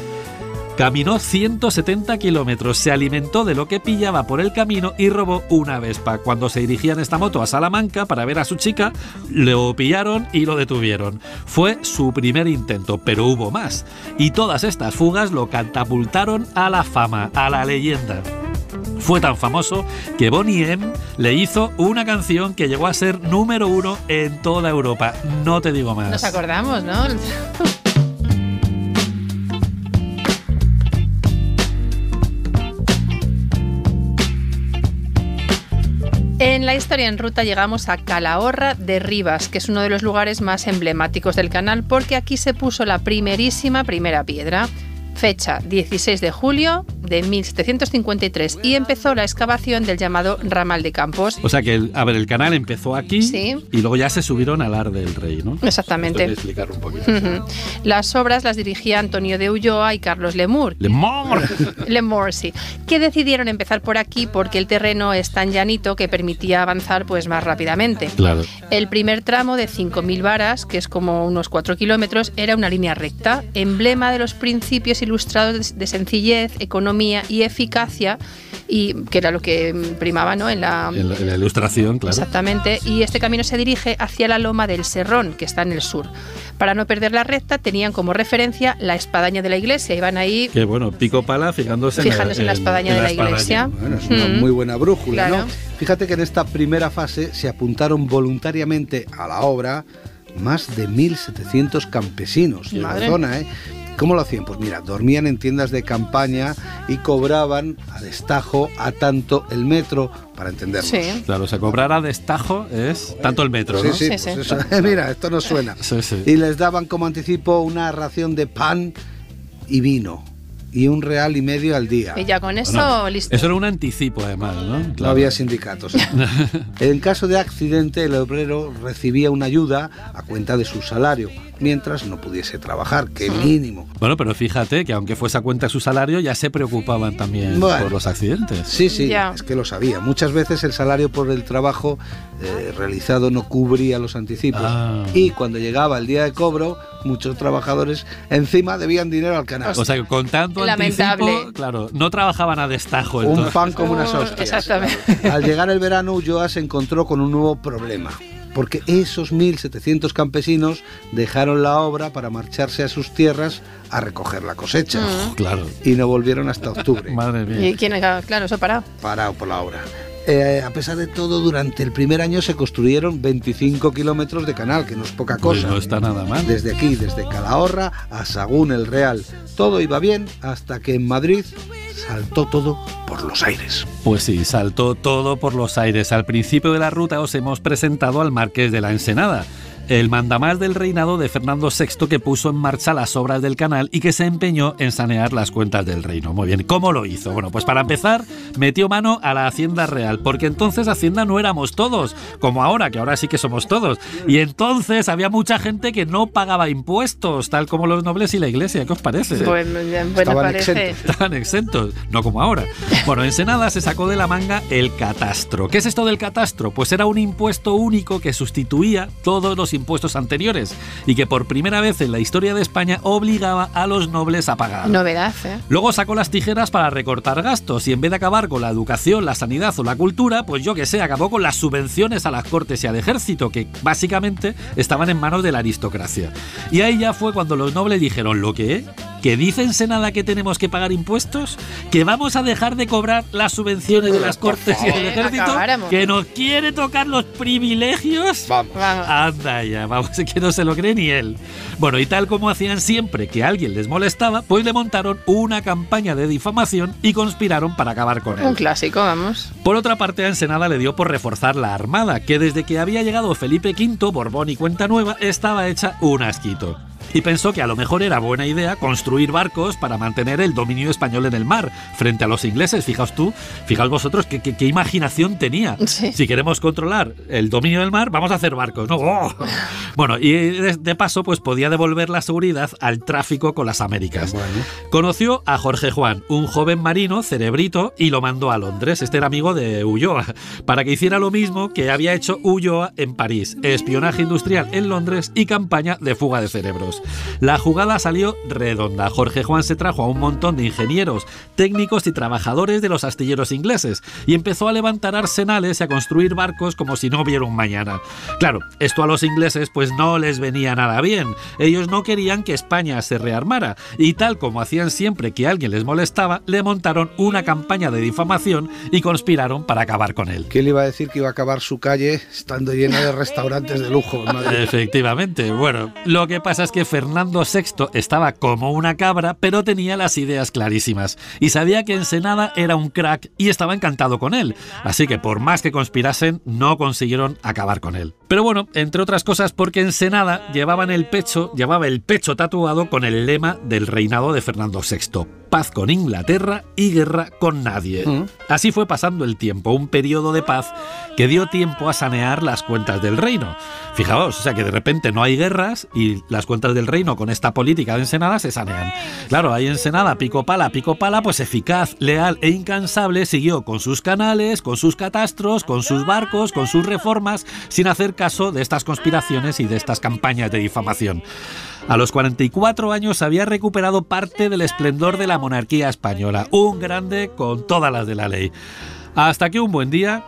Caminó ciento setenta kilómetros, se alimentó de lo que pillaba por el camino y robó una Vespa. Cuando se dirigía en esta moto a Salamanca para ver a su chica, lo pillaron y lo detuvieron. Fue su primer intento, pero hubo más. Y todas estas fugas lo catapultaron a la fama, a la leyenda. Fue tan famoso que Bonnie M le hizo una canción que llegó a ser número uno en toda Europa. No te digo más. Nos acordamos, ¿no? En La Historia en Ruta llegamos a Calahorra de Ribas, que es uno de los lugares más emblemáticos del canal, porque aquí se puso la primerísima primera piedra. Fecha dieciséis de julio de mil setecientos cincuenta y tres, y empezó la excavación del llamado Ramal de Campos. O sea que, el, a ver, el canal empezó aquí, sí, y luego ya se subieron al Alar del Rey, ¿no? Exactamente. Esto hay que explicarlo un poquito. Uh-huh. Las obras las dirigía Antonio de Ulloa y Carlos Lemaur. ¡Lemaur! Lemaur, sí. Que decidieron empezar por aquí porque el terreno es tan llanito que permitía avanzar pues más rápidamente. Claro. El primer tramo de cinco mil varas, que es como unos cuatro kilómetros, era una línea recta, emblema de los principios ilustrados de sencillez, economía y eficacia, y que era lo que primaba, ¿no?, en la, en la, en la ilustración, claro. Exactamente. Y este camino se dirige hacia la loma del Serrón, que está en el sur. Para no perder la recta, tenían como referencia la espadaña de la iglesia. Iban ahí... Qué bueno, pico pala fijándose, fijándose en, la, en, en la espadaña en, de la, la iglesia. Bueno, es una mm. muy buena brújula, claro, ¿no? Fíjate que en esta primera fase se apuntaron voluntariamente a la obra más de mil setecientos campesinos de la zona, ¿eh? ¿Cómo lo hacían? Pues mira, dormían en tiendas de campaña y cobraban a destajo a tanto el metro, para entendernos. Sí. Claro, o sea, cobrar a destajo es tanto el metro, ¿no? Sí, sí, sí, pues sí. Eso, mira, esto nos suena. Sí, sí. Y les daban como anticipo una ración de pan y vino. Y un real y medio al día. Y ya con eso, bueno, listo. Eso era un anticipo, además, ¿no? Claro. No había sindicatos. En caso de accidente, el obrero recibía una ayuda a cuenta de su salario, mientras no pudiese trabajar, que mínimo. Bueno, pero fíjate que aunque fuese a cuenta de su salario, ya se preocupaban también, bueno, por los accidentes. Sí, sí, ya. Es que lo sabía. Muchas veces el salario por el trabajo eh, realizado no cubría los anticipos. Ah. Y cuando llegaba el día de cobro, muchos trabajadores encima debían dinero al canal. O sea, que con tanto lamentable anticipo, claro, no trabajaban a destajo. Entonces. Un pan como unas hostias. Exactamente. Al llegar el verano, Ulloa se encontró con un nuevo problema, porque esos mil setecientos campesinos dejaron la obra para marcharse a sus tierras a recoger la cosecha. Uh-huh. Claro. Y no volvieron hasta octubre. Madre mía. ¿Y quién? Claro, eso parado. Parado por la obra. Eh, a pesar de todo, durante el primer año se construyeron veinticinco kilómetros de canal, que no es poca cosa. No está nada mal. Desde aquí, desde Calahorra a Sagún el Real. Todo iba bien hasta que en Madrid saltó todo por los aires. Pues sí, saltó todo por los aires. Al principio de la ruta os hemos presentado al Marqués de la Ensenada, el mandamás del reinado de Fernando sexto, que puso en marcha las obras del canal y que se empeñó en sanear las cuentas del reino. Muy bien, ¿cómo lo hizo? Bueno, pues para empezar, metió mano a la Hacienda Real, porque entonces Hacienda no éramos todos, como ahora, que ahora sí que somos todos. Y entonces había mucha gente que no pagaba impuestos, tal como los nobles y la iglesia, ¿qué os parece? Bueno, bueno, estaban, parece. Exentos. Estaban exentos, no como ahora. Bueno, Ensenada se sacó de la manga el catastro. ¿Qué es esto del catastro? Pues era un impuesto único que sustituía todos los impuestos anteriores y que por primera vez en la historia de España obligaba a los nobles a pagar. Novedad, ¿eh? Luego sacó las tijeras para recortar gastos y en vez de acabar con la educación, la sanidad o la cultura, pues yo que sé, acabó con las subvenciones a las cortes y al ejército, que básicamente estaban en manos de la aristocracia. Y ahí ya fue cuando los nobles dijeron, ¿lo qué? ¿Que dice Ensenada que tenemos que pagar impuestos? ¿Que vamos a dejar de cobrar las subvenciones de las cortes y del ejército? ¿Que nos quiere tocar los privilegios? Vamos. Anda ya, vamos, que no se lo cree ni él. Bueno, y tal como hacían siempre que alguien les molestaba, pues le montaron una campaña de difamación y conspiraron para acabar con él. Un clásico, vamos. Por otra parte, a Ensenada le dio por reforzar la armada, que desde que había llegado Felipe quinto, Borbón y Cuentanueva, estaba hecha un asquito. Y pensó que a lo mejor era buena idea construir barcos para mantener el dominio español en el mar frente a los ingleses. Fijaos tú, fijaos vosotros qué, qué, qué imaginación tenía. Sí. Si queremos controlar el dominio del mar, vamos a hacer barcos, ¿no? ¡Oh! Bueno, y de paso pues podía devolver la seguridad al tráfico con las Américas. Bueno. Conoció a Jorge Juan, un joven marino cerebrito, y lo mandó a Londres. Este era amigo de Ulloa, para que hiciera lo mismo que había hecho Ulloa en París: espionaje industrial en Londres y campaña de fuga de cerebros. La jugada salió redonda. Jorge Juan se trajo a un montón de ingenieros, técnicos y trabajadores de los astilleros ingleses y empezó a levantar arsenales y a construir barcos como si no hubiera un mañana. Claro, esto a los ingleses pues no les venía nada bien. Ellos no querían que España se rearmara y, tal como hacían siempre que alguien les molestaba, le montaron una campaña de difamación y conspiraron para acabar con él. ¿Qué le iba a decir que iba a acabar su calle estando llena de restaurantes de lujo? Madre. Efectivamente. Bueno, lo que pasa es que Fernando sexto estaba como una cabra, pero tenía las ideas clarísimas y sabía que Ensenada era un crack y estaba encantado con él. Así que por más que conspirasen, no consiguieron acabar con él. Pero bueno, entre otras cosas porque Ensenada llevaba en el pecho, llevaba el pecho tatuado con el lema del reinado de Fernando sexto. Paz con Inglaterra y guerra con nadie. ¿Mm? Así fue pasando el tiempo, un periodo de paz que dio tiempo a sanear las cuentas del reino. Fijaos, o sea que de repente no hay guerras y las cuentas del reino con esta política de Ensenada se sanean. Claro, ahí Ensenada, pico pala, pico pala, pues eficaz, leal e incansable, siguió con sus canales, con sus catastros, con sus barcos, con sus reformas, sin hacer caso de estas conspiraciones y de estas campañas de difamación. A los cuarenta y cuatro años había recuperado parte del esplendor de la monarquía española, un grande con todas las de la ley. Hasta que un buen día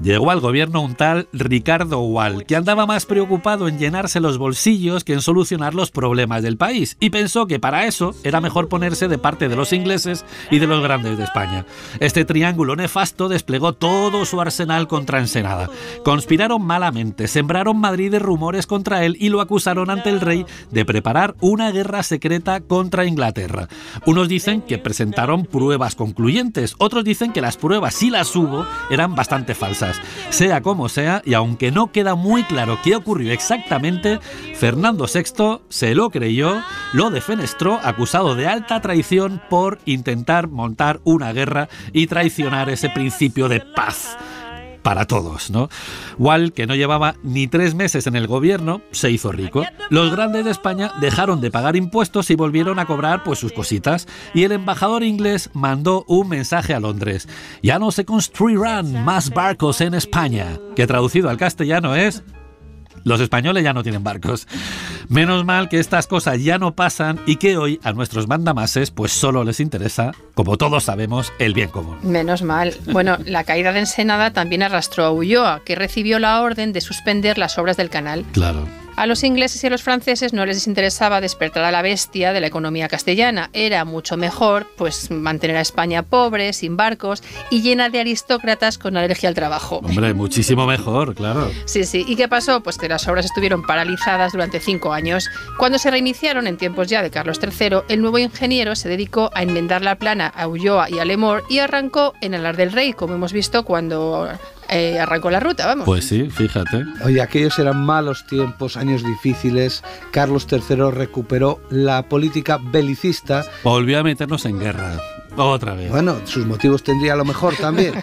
llegó al gobierno un tal Ricardo Gual, que andaba más preocupado en llenarse los bolsillos que en solucionar los problemas del país, y pensó que para eso era mejor ponerse de parte de los ingleses y de los grandes de España. Este triángulo nefasto desplegó todo su arsenal contra Ensenada. Conspiraron malamente, sembraron Madrid de rumores contra él y lo acusaron ante el rey de preparar una guerra secreta contra Inglaterra. Unos dicen que presentaron pruebas concluyentes, otros dicen que las pruebas, si las hubo, eran bastante falsas. Sea como sea, y aunque no queda muy claro qué ocurrió exactamente, Fernando sexto se lo creyó, lo defenestró, acusado de alta traición por intentar montar una guerra y traicionar ese principio de paz para todos, ¿no? Gual, que no llevaba ni tres meses en el gobierno, se hizo rico. Los grandes de España dejaron de pagar impuestos y volvieron a cobrar pues sus cositas. Y el embajador inglés mandó un mensaje a Londres: ya no se construirán más barcos en España, que traducido al castellano es: los españoles ya no tienen barcos. Menos mal que estas cosas ya no pasan y que hoy a nuestros mandamases pues solo les interesa, como todos sabemos, el bien común. Menos mal. Bueno, la caída de Ensenada también arrastró a Ulloa, que recibió la orden de suspender las obras del canal. Claro. A los ingleses y a los franceses no les interesaba despertar a la bestia de la economía castellana. Era mucho mejor pues mantener a España pobre, sin barcos y llena de aristócratas con alergia al trabajo. Hombre, muchísimo mejor, claro. Sí, sí. ¿Y qué pasó? Pues que las obras estuvieron paralizadas durante cinco años. Cuando se reiniciaron en tiempos ya de Carlos tercero, el nuevo ingeniero se dedicó a enmendar la plana a Ulloa y a Lemaur y arrancó en Alar del Rey, como hemos visto cuando... Eh, arrancó la ruta, vamos. Pues sí, fíjate. Oye, aquellos eran malos tiempos, años difíciles. Carlos tercero recuperó la política belicista. Volvió a meternos en guerra. Otra vez. Bueno, sus motivos tendría a lo mejor también.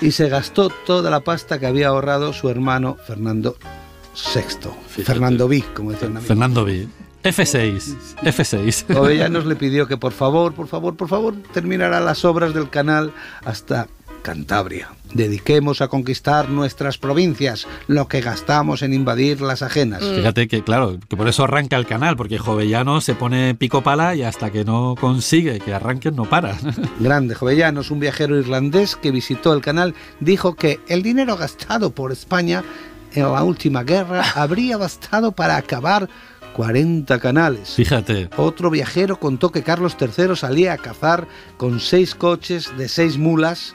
Y se gastó toda la pasta que había ahorrado su hermano Fernando sexto. Fíjate. Fernando V, como decía un amigo. Fernando V. F seis. F seis. Ovellanos le pidió que por favor, por favor, por favor, terminara las obras del canal hasta Cantabria. Dediquemos a conquistar nuestras provincias lo que gastamos en invadir las ajenas. Fíjate que, claro, que por eso arranca el canal, porque Jovellanos se pone pico pala y hasta que no consigue que arranquen no para. Grande Jovellanos, un viajero irlandés que visitó el canal, dijo que el dinero gastado por España en la última guerra habría bastado para acabar cuarenta canales. Fíjate. Otro viajero contó que Carlos tercero salía a cazar con seis coches de seis mulas,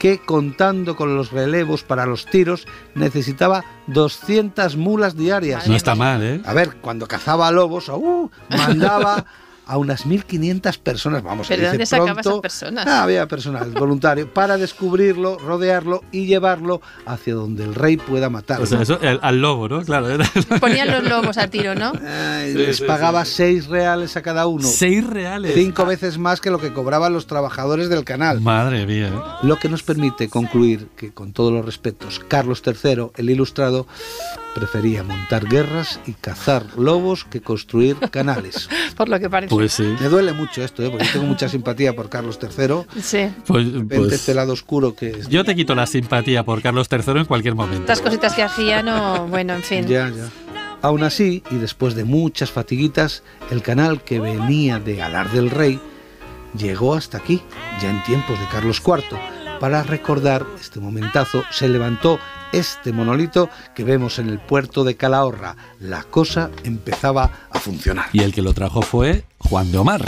que contando con los relevos para los tiros necesitaba doscientas mulas diarias. No está mal, ¿eh? A ver, cuando cazaba lobos, uh, mandaba a unas mil quinientas personas, vamos, ¿pero dónde sacaba esas personas? Ah, había personal voluntario para descubrirlo, rodearlo y llevarlo hacia donde el rey pueda matarlo. O sea, eso, el, al lobo, ¿no? Claro. Era... Ponían los lobos a tiro, ¿no? Ay, sí, les sí, pagaba sí, sí. seis reales a cada uno. ¿Seis reales? Cinco ah. veces más que lo que cobraban los trabajadores del canal. Madre mía. ¿Eh? Lo que nos permite concluir que, con todos los respetos, Carlos tercero, el ilustrado, prefería montar guerras y cazar lobos que construir canales. Por lo que parece. Pues sí. Me duele mucho esto, ¿eh? Porque tengo mucha simpatía por Carlos tercero. Sí. Pues, pues, este lado oscuro que es. Yo te quito la simpatía por Carlos tercero en cualquier momento. Estas cositas que hacía, no. Bueno, en fin. Ya, ya. Aún así, y después de muchas fatiguitas, el canal que venía de Alar del Rey llegó hasta aquí, ya en tiempos de Carlos cuarto. Para recordar este momentazo se levantó este monolito que vemos en el puerto de Calahorra. La cosa empezaba a funcionar. Y el que lo trajo fue Juan de Omar,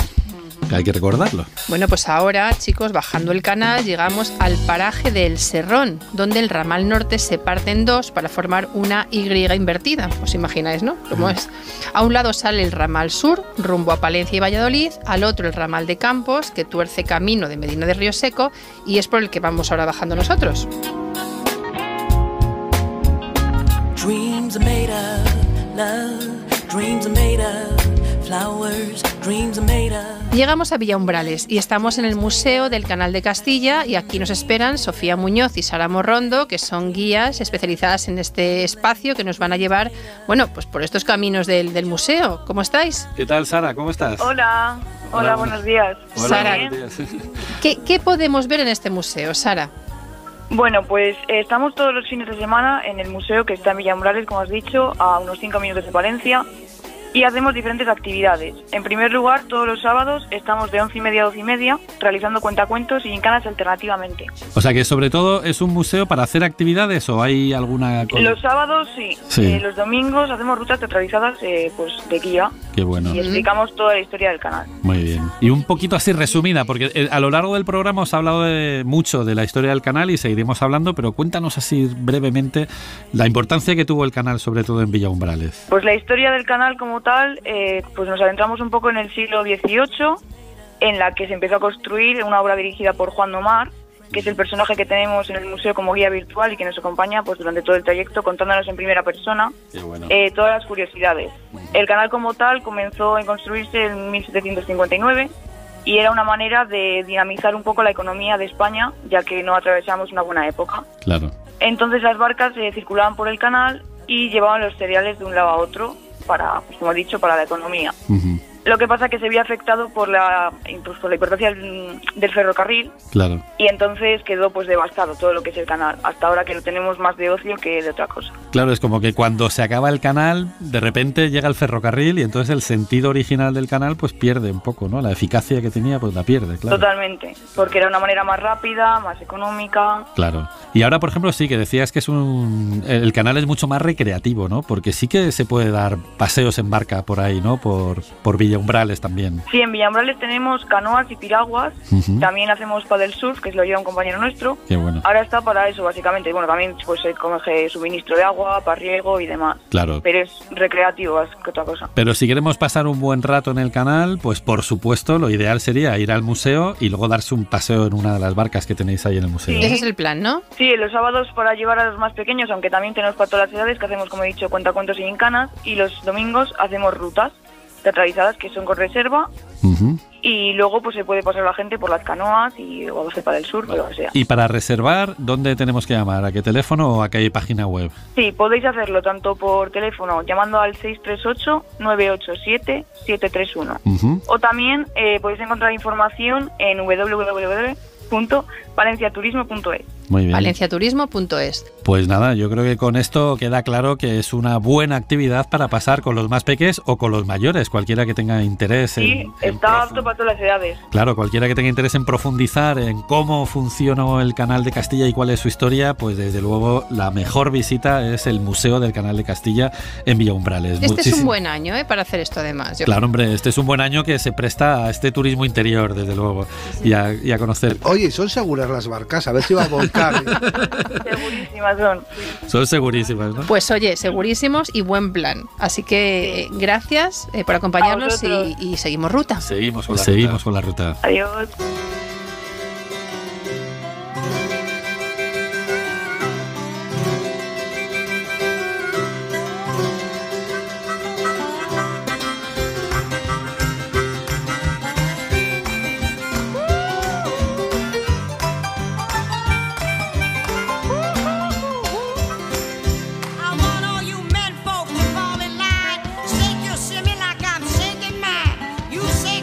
que hay que recordarlo. Bueno, pues ahora, chicos, bajando el canal, llegamos al paraje del Serrón, donde el ramal norte se parte en dos para formar una Y invertida. ¿Os imagináis, no? ¿Cómo es? A un lado sale el ramal sur, rumbo a Palencia y Valladolid, al otro el ramal de Campos, que tuerce camino de Medina de Rioseco, y es por el que vamos ahora bajando nosotros. Dreams are made of love, dreams are made of flowers, dreams are made of... Llegamos a Villaumbrales y estamos en el Museo del Canal de Castilla, y aquí nos esperan Sofía Muñoz y Sara Morrondo, que son guías especializadas en este espacio, que nos van a llevar, bueno, pues por estos caminos del, del museo. ¿Cómo estáis? ¿Qué tal, Sara? ¿Cómo estás? Hola, hola, hola buenos días. Hola, Sara, buenos días. ¿Qué, ¿Qué podemos ver en este museo, Sara? Bueno, pues eh, estamos todos los fines de semana en el museo, que está en Villaumbrales, como has dicho, a unos cinco minutos de Palencia. Y hacemos diferentes actividades. En primer lugar, todos los sábados estamos de once y media a doce y media realizando cuentacuentos y gincanas alternativamente. O sea que sobre todo es un museo para hacer actividades, ¿o hay alguna cosa? Los sábados sí, sí. Eh, los domingos hacemos rutas teatralizadas eh, pues, de guía. Qué bueno. Y explicamos toda la historia del canal. Muy bien. Y un poquito así resumida, porque a lo largo del programa os he hablado de, mucho de la historia del canal y seguiremos hablando, pero cuéntanos así brevemente la importancia que tuvo el canal, sobre todo en Villaumbrales. Pues la historia del canal como Tal, eh, pues nos adentramos un poco en el siglo dieciocho, en la que se empezó a construir una obra dirigida por Juan de Omar, que es el personaje que tenemos en el museo como guía virtual y que nos acompaña pues durante todo el trayecto, contándonos en primera persona bueno. eh, todas las curiosidades. El canal como tal comenzó a construirse en mil setecientos cincuenta y nueve y era una manera de dinamizar un poco la economía de España, ya que no atravesamos una buena época. Claro. Entonces las barcas eh, circulaban por el canal y llevaban los cereales de un lado a otro, para, pues como he dicho, para la economía. Uh-huh. Lo que pasa es que se vio afectado por la, pues por la importancia del, del ferrocarril. Claro. Y entonces quedó pues devastado todo lo que es el canal, hasta ahora que lo tenemos más de ocio que de otra cosa. Claro, es como que cuando se acaba el canal, de repente llega el ferrocarril y entonces el sentido original del canal pues pierde un poco, ¿no? La eficacia que tenía pues la pierde, claro. Totalmente, porque era una manera más rápida, más económica. Claro. Y ahora, por ejemplo, sí que decías que es un el canal es mucho más recreativo, ¿no? Porque sí que se puede dar paseos en barca por ahí, ¿no? Por, por Villa Villaumbrales también. Sí, en Villaumbrales tenemos canoas y piraguas. Uh-huh. También hacemos paddle surf, que se lo lleva un compañero nuestro. Qué bueno. Ahora está para eso, básicamente. Bueno, también pues coge suministro de agua, para riego y demás. Claro. Pero es recreativo, es que otra cosa. Pero si queremos pasar un buen rato en el canal, pues por supuesto lo ideal sería ir al museo y luego darse un paseo en una de las barcas que tenéis ahí en el museo. Sí. Ese es el plan, ¿no? Sí, los sábados para llevar a los más pequeños, aunque también tenemos para todas las edades, que hacemos, como he dicho, cuentacuentos y gincanas. Y los domingos hacemos rutas teatralizadas, que son con reserva. Uh-huh. Y luego pues se puede pasar la gente por las canoas y o hacer para el sur, vale. Pero, o sea. Y para reservar, ¿dónde tenemos que llamar? ¿A qué teléfono o a qué página web? Sí, podéis hacerlo tanto por teléfono llamando al seis tres ocho, nueve ocho siete, siete tres uno. Uh-huh. O también eh, podéis encontrar información en doble u doble u doble u punto valenciaturismo punto es. Muy bien. valenciaturismo punto es. Pues nada, yo creo que con esto queda claro que es una buena actividad para pasar con los más peques o con los mayores, cualquiera que tenga interés. Sí, en, en está apto para todas las edades. Claro, cualquiera que tenga interés en profundizar en cómo funcionó el Canal de Castilla y cuál es su historia, pues desde luego la mejor visita es el Museo del Canal de Castilla en Villaumbrales. Este Muchísimo. es un buen año ¿eh? para hacer esto además. Yo claro, creo. hombre, este es un buen año que se presta a este turismo interior, desde luego, y a, y a conocer. Oye, son seguras las barcas, a ver si va a volver. Segurísimas son. Son segurísimas, ¿no? Pues oye, segurísimos y buen plan. Así que gracias eh, por acompañarnos y, y seguimos ruta. Seguimos con la, seguimos ruta. Con la ruta. Adiós.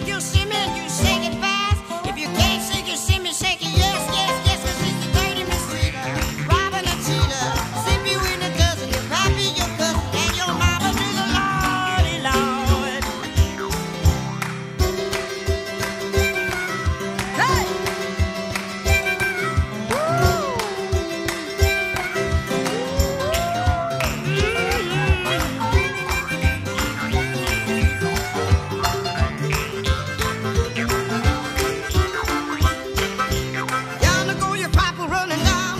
You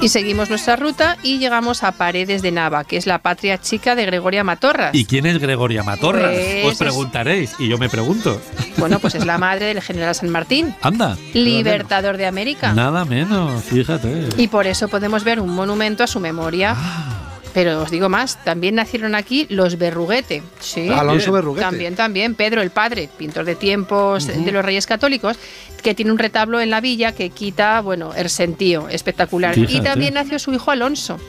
Y seguimos nuestra ruta y llegamos a Paredes de Nava, que es la patria chica de Gregoria Matorras. ¿Y quién es Gregoria Matorras? Pues Os preguntaréis, y yo me pregunto. Bueno, pues es la madre del general San Martín. Anda. Libertador de América. Nada menos, fíjate. Y por eso podemos ver un monumento a su memoria. Ah. Pero os digo más, también nacieron aquí los Berruguete. Sí, Alonso Berruguete. También, también. Pedro el Padre, pintor de tiempos uh-huh. de los Reyes Católicos, que tiene un retablo en la villa que quita, bueno, el sentío, espectacular. Fíjate. Y también nació su hijo Alonso,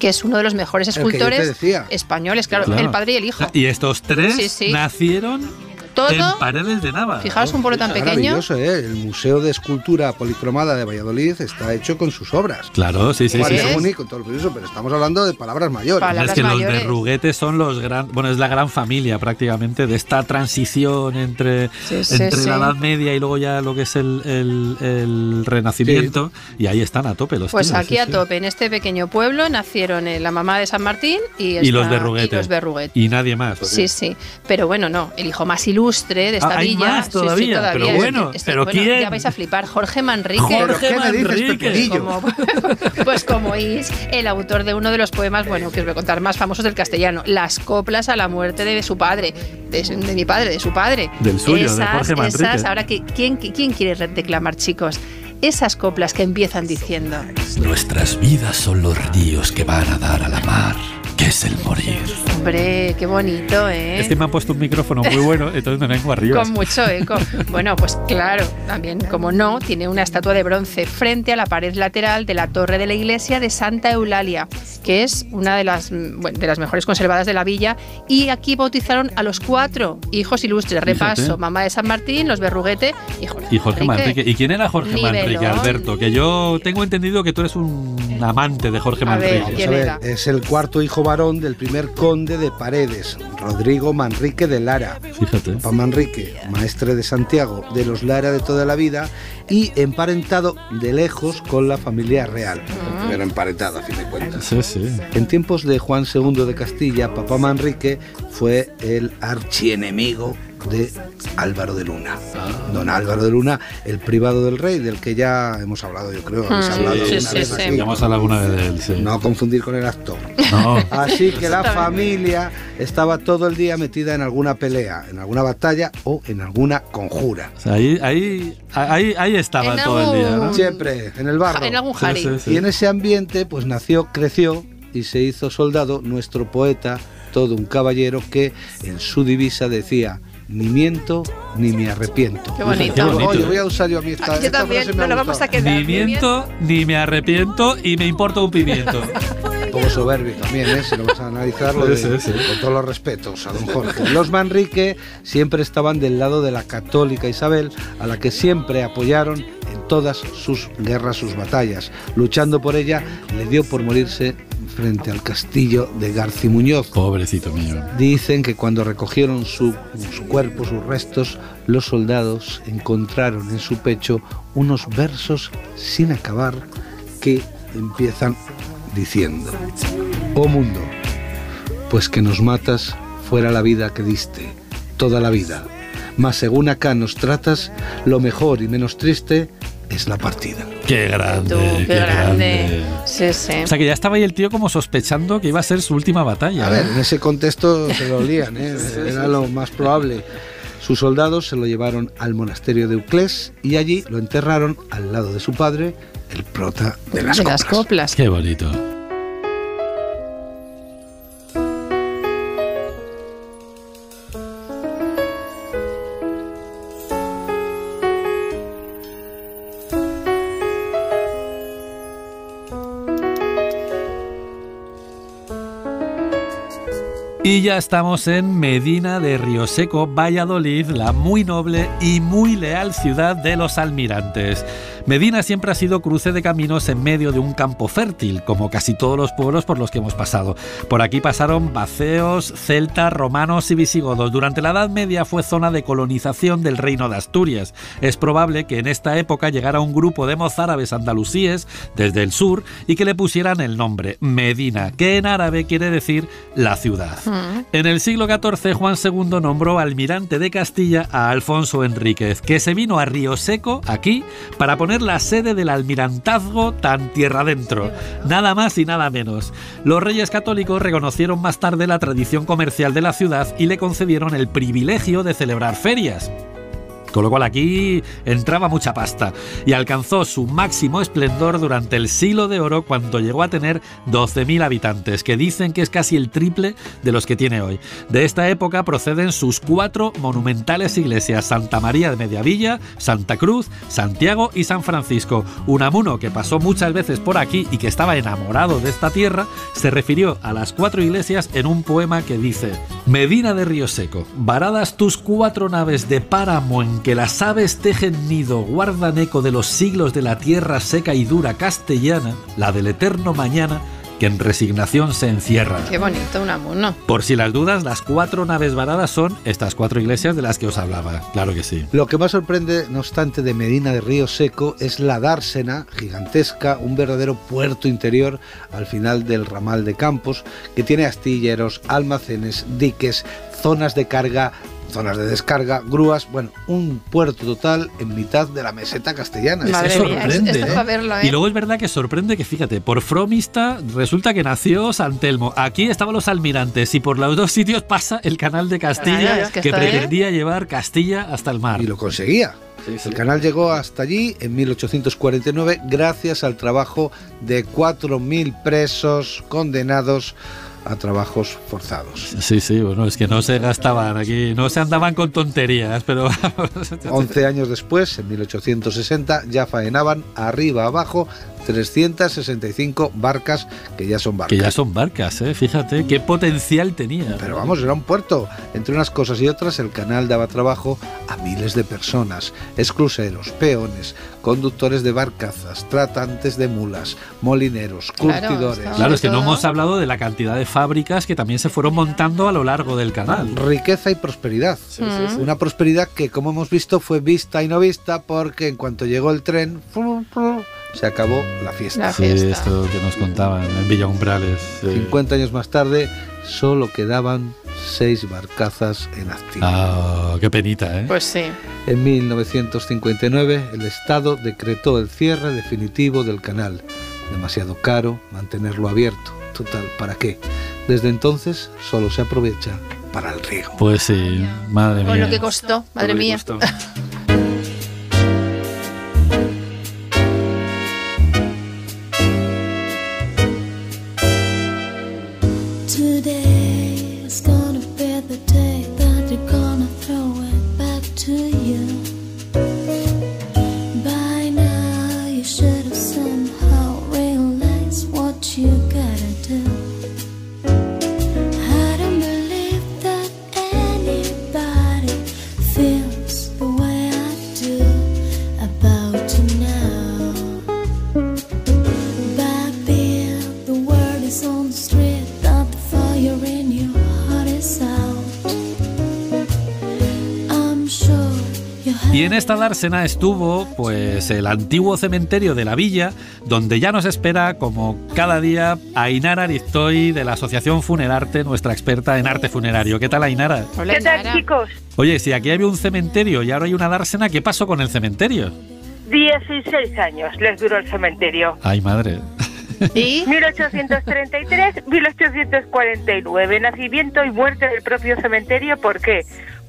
que es uno de los mejores escultores españoles, claro, claro, el padre y el hijo. Y estos tres sí, sí. nacieron... Todo en Paredes de Nava. Fijaos, un pueblo tan pequeño. Maravilloso, ¿eh? El Museo de Escultura Policromada de Valladolid está hecho con sus obras. Claro, sí, sí, sí. Es único, todo el eso, pero estamos hablando de palabras mayores. Palabras es que mayores. Los Berruguetes son los gran, bueno, es la gran familia prácticamente de esta transición entre, sí, sí, entre sí. la Edad Media y luego ya lo que es el, el, el Renacimiento, sí. y ahí están a tope los Pues tíos, aquí sí, a tope, sí. en este pequeño pueblo nacieron la mamá de San Martín y, esta, y los Berruguetes. Y, y nadie más. Sí, sí, pero bueno, no, el hijo más iluso de esta ah, hay villa. Más todavía, sí, sí, todavía, pero bueno, este, pero bueno, ¿quién? Ya vais a flipar, Jorge Manrique. Jorge ¿Qué Manrique. Me dices, como, pues como es el autor de uno de los poemas, bueno, que os voy a contar, más famosos del castellano, las coplas a la muerte de su padre, de, de mi padre, de su padre. Del suyo, esas, de Jorge Manrique. Esas, ahora, que, ¿quién, ¿quién quiere reclamar, chicos? Esas coplas que empiezan diciendo: nuestras vidas son los ríos que van a dar a la mar. ¿Qué es el morir? Hombre, qué bonito, ¿eh? Es que me han puesto un micrófono muy bueno, entonces no tengo arriba. Con mucho eco. Bueno, pues claro, también, como no, tiene una estatua de bronce frente a la pared lateral de la torre de la iglesia de Santa Eulalia, que es una de las, bueno, de las mejores conservadas de la villa, y aquí bautizaron a los cuatro hijos ilustres. Repaso, Fíjate. mamá de San Martín, los Berruguete y Jorge, y Jorge Manrique. Manrique. ¿Y quién era Jorge Nivelón. Manrique, Alberto? Que yo tengo entendido que tú eres un amante de Jorge a Manrique. Ver, ¿quién era? Es el cuarto hijo varón del primer conde de Paredes, Rodrigo Manrique de Lara. Fíjate. Papá Manrique, maestre de Santiago, de los Lara de toda la vida y emparentado de lejos con la familia real. Mm. Pero emparentado, a fin de cuentas. Sí, sí. En tiempos de Juan segundo de Castilla, papá Manrique fue el archienemigo de Álvaro de Luna. Don Álvaro de Luna, el privado del rey, del que ya hemos hablado, yo creo. Sí, hablado sí, sí, vez sí. Así, hemos hablado alguna vez de él. Sí. No confundir con el actor. No. Así que la familia estaba todo el día metida en alguna pelea, en alguna batalla o en alguna conjura. O sea, ahí, ahí, ahí, ahí estaba en todo algún... el día, ¿no? Siempre, en el barro. En algún jari. Sí, sí, sí. Y en ese ambiente, pues nació, creció y se hizo soldado nuestro poeta, todo un caballero que en su divisa decía: ni miento, ni me arrepiento. Qué bonito. Qué bonito. Oye, voy a usar yo a mí esta, yo también, nos la vamos a quedar. Ni miento, ni me arrepiento y me importa un pimiento. Un poco soberbio también, ¿eh? Si lo vas a analizar, lo de, sí, sí, sí. con todos los respetos a don Jorge. Los Manrique siempre estaban del lado de la católica Isabel, a la que siempre apoyaron en todas sus guerras, sus batallas. Luchando por ella, le dio por morirse frente al castillo de Garcimuñoz. Pobrecito mío. Dicen que cuando recogieron su, su cuerpo, sus restos, los soldados encontraron en su pecho unos versos sin acabar que empiezan diciendo: oh mundo, pues que nos matas fuera la vida que diste, toda la vida, mas según acá nos tratas, lo mejor y menos triste es la partida. Qué grande, Tú, qué, qué grande. grande. Sí, sí. O sea, que ya estaba ahí el tío como sospechando que iba a ser su última batalla. A ver, en ese contexto se lo olían, ¿eh? Era lo más probable. Sus soldados se lo llevaron al monasterio de Euclés y allí lo enterraron al lado de su padre, el prota de las, de las coplas. Qué bonito. Y ya estamos en Medina de Rioseco, Valladolid, la muy noble y muy leal ciudad de los almirantes. Medina siempre ha sido cruce de caminos en medio de un campo fértil, como casi todos los pueblos por los que hemos pasado. Por aquí pasaron vaceos, celtas, romanos y visigodos. Durante la Edad Media fue zona de colonización del Reino de Asturias. Es probable que en esta época llegara un grupo de mozárabes andalusíes desde el sur y que le pusieran el nombre Medina, que en árabe quiere decir la ciudad. Uh-huh. En el siglo catorce, Juan segundo nombró almirante de Castilla a Alfonso Enríquez, que se vino a Rioseco, aquí, para poner la sede del almirantazgo tan tierra adentro. Nada más y nada menos. Los reyes católicos reconocieron más tarde la tradición comercial de la ciudad y le concedieron el privilegio de celebrar ferias. Con lo cual aquí entraba mucha pasta, y alcanzó su máximo esplendor durante el siglo de oro, cuando llegó a tener doce mil habitantes, que dicen que es casi el triple de los que tiene hoy. De esta época proceden sus cuatro monumentales iglesias: Santa María de Mediavilla, Santa Cruz, Santiago y San Francisco. Unamuno, que pasó muchas veces por aquí y que estaba enamorado de esta tierra, se refirió a las cuatro iglesias en un poema que dice: Medina de Rioseco, varadas tus cuatro naves de páramo en que las aves tejen nido, guardan eco de los siglos de la tierra seca y dura castellana, la del eterno mañana, que en resignación se encierra. Qué bonito, Unamuno. Por si las dudas, las cuatro naves varadas son estas cuatro iglesias de las que os hablaba. Claro que sí. Lo que más sorprende, no obstante, de Medina de Rioseco es la dársena gigantesca, un verdadero puerto interior al final del ramal de Campos, que tiene astilleros, almacenes, diques, zonas de carga, zonas de descarga, grúas, bueno, un puerto total en mitad de la meseta castellana. Madre Eso mía, sorprende, esto, esto ¿eh? verlo, ¿eh? Y luego es verdad que sorprende que, fíjate, por Fromista resulta que nació San Telmo, aquí estaban los almirantes, y por los dos sitios pasa el Canal de Castilla, es que, que pretendía bien. llevar Castilla hasta el mar. Y lo conseguía. Sí, sí. El canal llegó hasta allí en mil ochocientos cuarenta y nueve gracias al trabajo de cuatro mil presos condenados a trabajos forzados. Sí, sí, bueno, es que no se gastaban aquí, no se andaban con tonterías, pero vamos. once años después, en mil ochocientos sesenta, ya faenaban arriba abajo trescientas sesenta y cinco barcas, que ya son barcas. Que ya son barcas, ¿eh? Fíjate qué potencial tenía. Pero vamos, era un puerto. Entre unas cosas y otras, el canal daba trabajo a miles de personas: excluseros, peones, conductores de barcazas, tratantes de mulas, molineros, curtidores. Claro, claro, es que no hemos hablado de la cantidad de fábricas que también se fueron montando a lo largo del canal. Riqueza y prosperidad. Sí, sí, sí. Una prosperidad que, como hemos visto, fue vista y no vista, porque en cuanto llegó el tren, se acabó la fiesta. La fiesta. Sí, esto que nos contaban en Villaumbrales. Sí. cincuenta años más tarde, solo quedaban seis barcazas en activo. Ah, oh, qué penita, ¿eh? Pues sí. En mil novecientos cincuenta y nueve, el Estado decretó el cierre definitivo del canal. Demasiado caro mantenerlo abierto. Total, ¿para qué? Desde entonces, solo se aprovecha para el riego. Pues sí, madre mía. Con lo que costó, madre mía. Costó. Y en esta dársena estuvo, pues, el antiguo cementerio de la villa, donde ya nos espera, como cada día, Ainara Ariztoy, de la Asociación Funerarte, nuestra experta en arte funerario. ¿Qué tal, Ainara? Hola, ¿qué tal, chicos? Oye, si aquí había un cementerio y ahora hay una dársena, ¿qué pasó con el cementerio? dieciséis años les duró el cementerio. Ay, madre. ¿Y? mil ochocientos treinta y tres a mil ochocientos cuarenta y nueve, nacimiento y muerte del propio cementerio. ¿Por qué?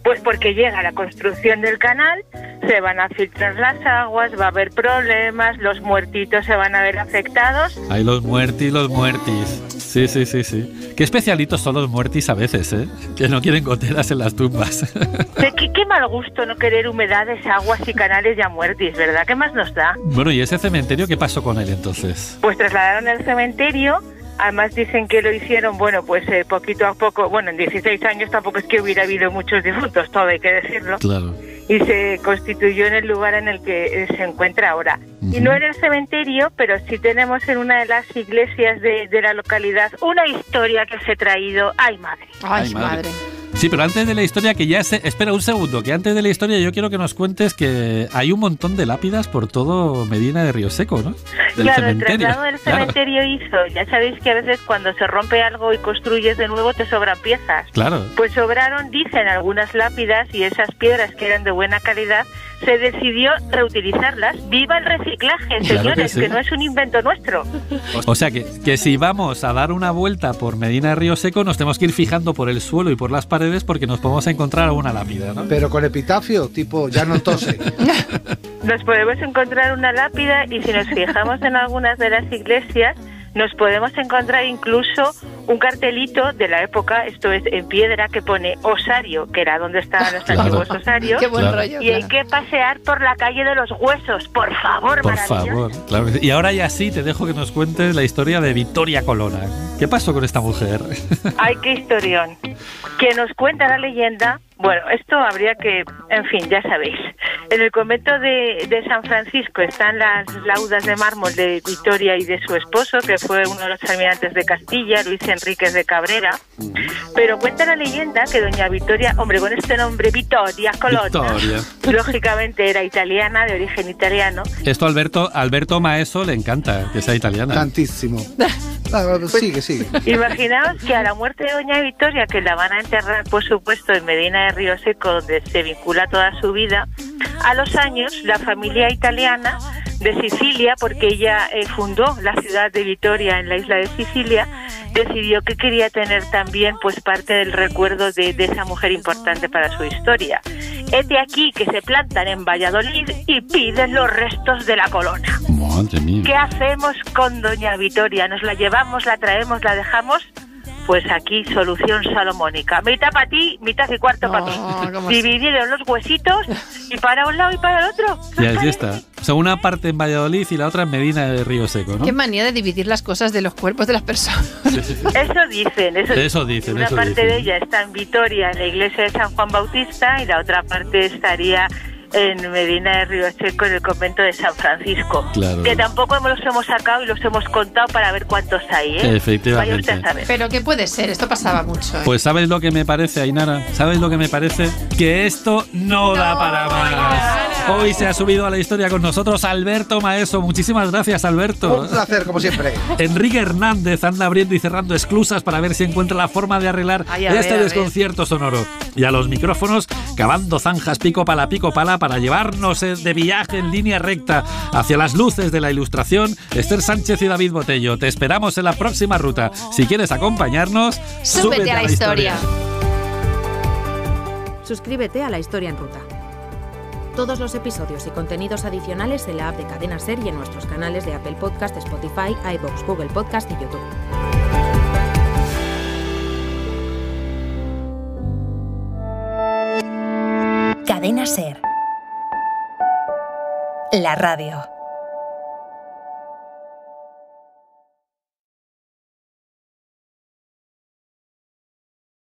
Pues porque llega la construcción del canal, se van a filtrar las aguas, va a haber problemas, los muertitos se van a ver afectados. Hay los muertis, los muertis. Sí, sí, sí, sí. Qué especialitos son los muertis a veces, ¿eh? Que no quieren goteras en las tumbas. Qué, qué mal gusto no querer humedades, aguas y canales ya muertis, ¿verdad? ¿Qué más nos da? Bueno, ¿y ese cementerio qué pasó con él entonces? Pues trasladaron el cementerio. Además dicen que lo hicieron, bueno, pues eh, poquito a poco. Bueno, en dieciséis años tampoco es que hubiera habido muchos difuntos, todo hay que decirlo. Claro. Y se constituyó en el lugar en el que se encuentra ahora. Uh-huh. Y no en el cementerio, pero sí tenemos en una de las iglesias de, de la localidad una historia que os he traído. ¡Ay, madre! ¡Ay, madre! Sí, pero antes de la historia, que ya se... Espera un segundo, que antes de la historia yo quiero que nos cuentes que hay un montón de lápidas por todo Medina de Rioseco, ¿no? Del claro, cementerio. El traslado del cementerio claro. hizo. Ya sabéis que a veces cuando se rompe algo y construyes de nuevo te sobran piezas. Claro. Pues sobraron, dicen, algunas lápidas, y esas piedras que eran de buena calidad se decidió reutilizarlas. ¡Viva el reciclaje, señores! Claro que, sí. que no es un invento nuestro. O sea que, que si vamos a dar una vuelta por Medina de Rioseco nos tenemos que ir fijando por el suelo y por las paredes porque nos podemos encontrar alguna lápida, ¿no? Pero con epitafio, tipo, ya no tose. Nos podemos encontrar una lápida, y si nos fijamos en algunas de las iglesias nos podemos encontrar incluso un cartelito de la época, esto es, en piedra, que pone osario, que era donde estaban los claro. antiguos osarios. Qué buen claro. rollo, y claro. hay que pasear por la calle de los huesos, por favor, por favor. Claro. Y ahora ya sí te dejo que nos cuentes la historia de Vittoria Colonna. ¿Qué pasó con esta mujer? Ay, qué historión. Que nos cuenta la leyenda. Bueno, esto habría que... En fin, ya sabéis. En el convento de, de San Francisco están las laudas de mármol de Vittoria y de su esposo, que fue uno de los almirantes de Castilla, Luis Enríquez de Cabrera. Pero cuenta la leyenda que doña Vittoria, hombre, con este nombre, Vittoria Colonna, Vittoria. lógicamente era italiana, de origen italiano. Esto a Alberto, Alberto Maeso le encanta, que sea italiana. Tantísimo. Pues, sigue, sigue. Imaginaos que a la muerte de doña Vittoria, que la van a enterrar, por supuesto, en Medina de Rioseco, donde se vincula toda su vida, a los años la familia italiana de Sicilia, porque ella eh, fundó la ciudad de Vittoria en la isla de Sicilia, decidió que quería tener también pues parte del recuerdo de, de esa mujer importante para su historia. Es de aquí que se plantan en Valladolid y piden los restos de la Colonna. Madre mía. ¿Qué hacemos con doña Vittoria? ¿Nos la llevamos, la traemos, la dejamos? Pues aquí, solución salomónica. Mitad para ti, mitad y cuarto no, para mí. Dividieron los huesitos y para un lado y para el otro. Y así está. O sea, una parte en Valladolid y la otra en Medina de Rioseco, ¿no? Qué manía de dividir las cosas de los cuerpos de las personas. Sí, sí, sí. Eso dicen. Eso, eso dicen. Una eso parte dicen. de ella está en Vittoria, en la iglesia de San Juan Bautista, y la otra parte estaría en Medina de Rioseco, en el convento de San Francisco. Claro. Que tampoco los hemos sacado y los hemos contado para ver cuántos hay, ¿eh? Efectivamente. Vaya usted a saber. Pero ¿qué puede ser? Esto pasaba mucho, ¿eh? Pues ¿sabes lo que me parece, Ainara? ¿Sabes lo que me parece? Que esto no, no da para más. No. Hoy se ha subido a la historia con nosotros Alberto Maeso. Muchísimas gracias, Alberto. Un placer, como siempre. Enrique Hernández anda abriendo y cerrando esclusas para ver si encuentra la forma de arreglar Ay, este ver, desconcierto sonoro. Y a los micrófonos, cavando zanjas pico pala, pico pala, para llevarnos de viaje en línea recta hacia las luces de la ilustración, Esther Sánchez y David Botello. Te esperamos en la próxima ruta. Si quieres acompañarnos, súbete, súbete a la, la historia. historia. Suscríbete a La Historia en Ruta. Todos los episodios y contenidos adicionales en la app de Cadena Ser y en nuestros canales de Apple Podcast, Spotify, iVoox, Google Podcast y YouTube. Cadena Ser. La radio.